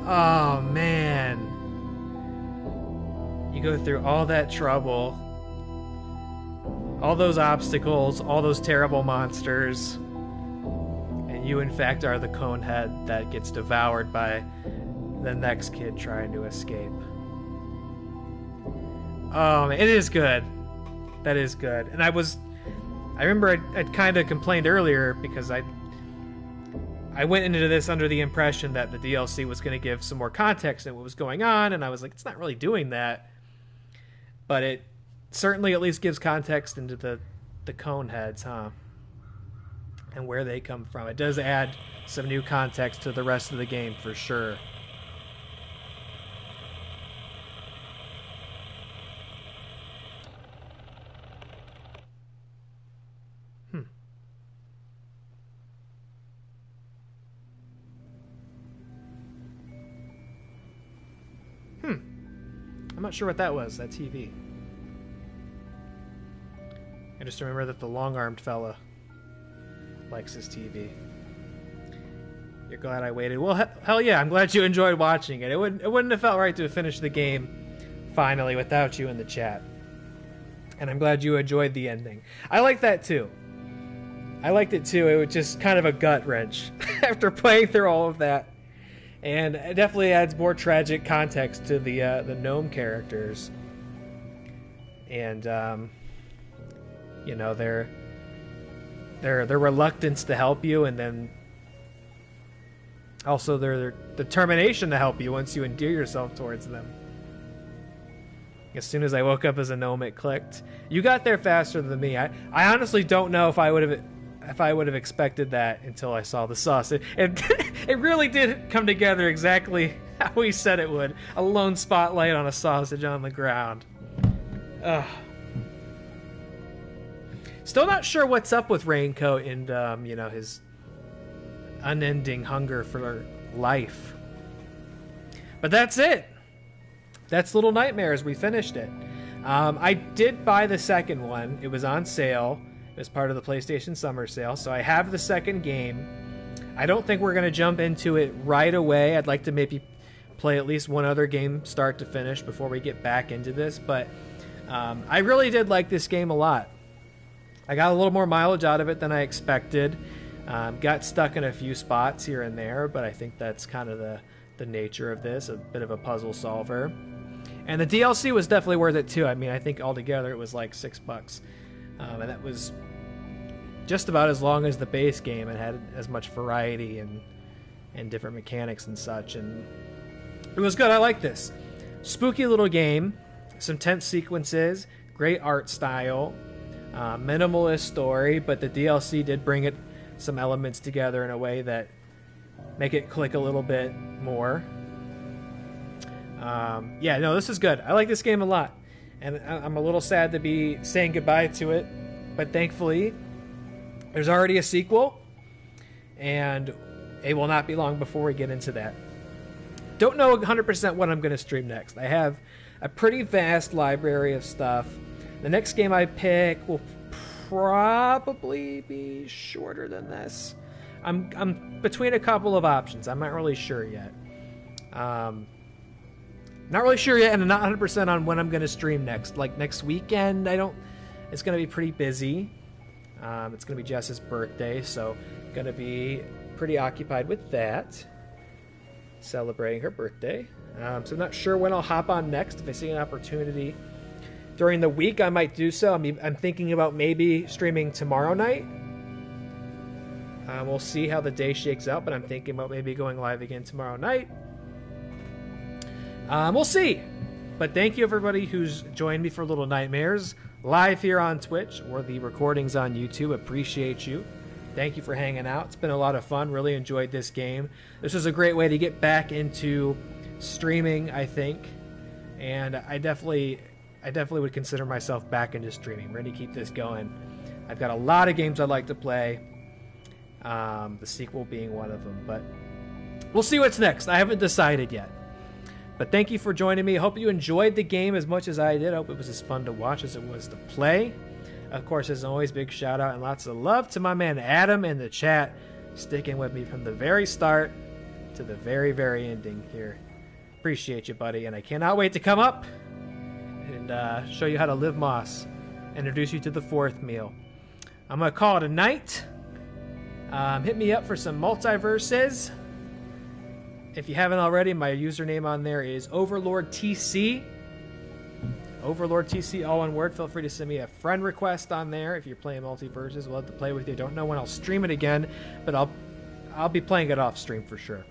Oh, man. You go through all that trouble. All those obstacles, all those terrible monsters, and you in fact are the cone head that gets devoured by the next kid trying to escape. Um, it is good. That is good. And I was, I remember I, I kind of complained earlier because I, I went into this under the impression that the D L C was going to give some more context and what was going on, and I was like, it's not really doing that, but it certainly at least gives context into the, the cone heads, huh? And where they come from. It does add some new context to the rest of the game for sure. Hmm. Hmm. I'm not sure what that was, that T V. I just remember that the long-armed fella likes his T V. You're glad I waited. Well, he hell yeah, I'm glad you enjoyed watching it. It wouldn't, it wouldn't have felt right to finish the game finally without you in the chat. And I'm glad you enjoyed the ending. I like that too. I liked it too. It was just kind of a gut wrench after playing through all of that. And it definitely adds more tragic context to the, uh, the gnome characters. And, um... you know, their their their reluctance to help you, and then also their, their determination to help you once you endear yourself towards them. As soon as I woke up as a gnome, it clicked. You got there faster than me. I, I honestly don't know if I would have if I would have expected that until I saw the sauce. It, it, it really did come together exactly how we said it would. A lone spotlight on a sausage on the ground. Ugh. Still not sure what's up with Raincoat and, um, you know, his unending hunger for life. But that's it. That's Little Nightmares. We finished it. Um, I did buy the second one. It was on sale. It was part of the PlayStation Summer Sale. So I have the second game. I don't think we're going to jump into it right away. I'd like to maybe play at least one other game start to finish before we get back into this. But um, I really did like this game a lot. I got a little more mileage out of it than I expected. Um, got stuck in a few spots here and there, but I think that's kind of the, the nature of this, a bit of a puzzle solver. And the D L C was definitely worth it too. I mean, I think altogether it was like six bucks. Um, and that was just about as long as the base game. It had as much variety and, and different mechanics and such. And it was good. I like this. Spooky little game, some tense sequences, great art style. Uh, minimalist story, but the D L C did bring it some elements together in a way that make it click a little bit more. Um, yeah, no, this is good. I like this game a lot, and I'm a little sad to be saying goodbye to it, but thankfully there's already a sequel, and it will not be long before we get into that. Don't know one hundred percent what I'm going to stream next. I have a pretty vast library of stuff. The next game I pick will probably be shorter than this. I'm I'm between a couple of options. I'm not really sure yet. Um, not really sure yet, and I'm not one hundred percent on when I'm going to stream next. Like next weekend, I don't. It's going to be pretty busy. Um, it's going to be Jess's birthday, so going to be pretty occupied with that. Celebrating her birthday. Um, so I'm not sure when I'll hop on next. If I see an opportunity during the week, I might do so. I'm, I'm thinking about maybe streaming tomorrow night. Um, we'll see how the day shakes out, but I'm thinking about maybe going live again tomorrow night. Um, we'll see. But thank you, everybody, who's joined me for Little Nightmares live here on Twitch or the recordings on YouTube. Appreciate you. Thank you for hanging out. It's been a lot of fun. Really enjoyed this game. This was a great way to get back into streaming, I think. And I definitely I definitely would consider myself back into streaming. We're going to keep this going. I've got a lot of games I'd like to play. Um, the sequel being one of them. But we'll see what's next. I haven't decided yet. But thank you for joining me. I hope you enjoyed the game as much as I did. I hope it was as fun to watch as it was to play. Of course, as always, big shout out and lots of love to my man Adam in the chat, sticking with me from the very start to the very, very ending here. Appreciate you, buddy, and I cannot wait to come up and uh, show you how to live Moss, introduce you to the fourth meal. I'm going to call it a night. Um, hit me up for some Multiverses. If you haven't already, my username on there is Overlord T C. Overlord T C, all one word. Feel free to send me a friend request on there if you're playing Multiverses. We'll have to play with you. Don't know when I'll stream it again, but I'll I'll be playing it off stream for sure.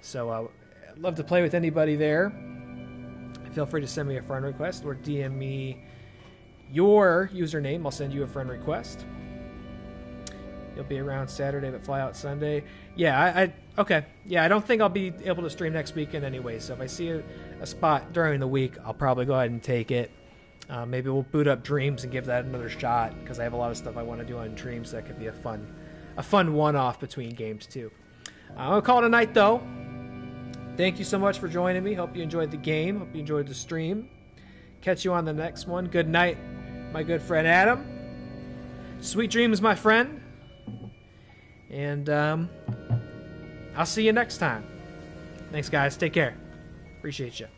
So uh, I'd love to play with anybody there. Feel free to send me a friend request or D M me your username. I'll send you a friend request. You'll be around Saturday, but fly out Sunday. Yeah, I, I okay. Yeah, I don't think I'll be able to stream next weekend anyway. So if I see a, a spot during the week, I'll probably go ahead and take it. Uh, maybe we'll boot up Dreams and give that another shot because I have a lot of stuff I want to do on Dreams. That could be a fun, a fun one-off between games too. Uh, I'll call it a night though. Thank you so much for joining me. Hope you enjoyed the game. Hope you enjoyed the stream. Catch you on the next one. Good night, my good friend Adam. Sweet dreams, my friend. And um, I'll see you next time. Thanks, guys. Take care. Appreciate you.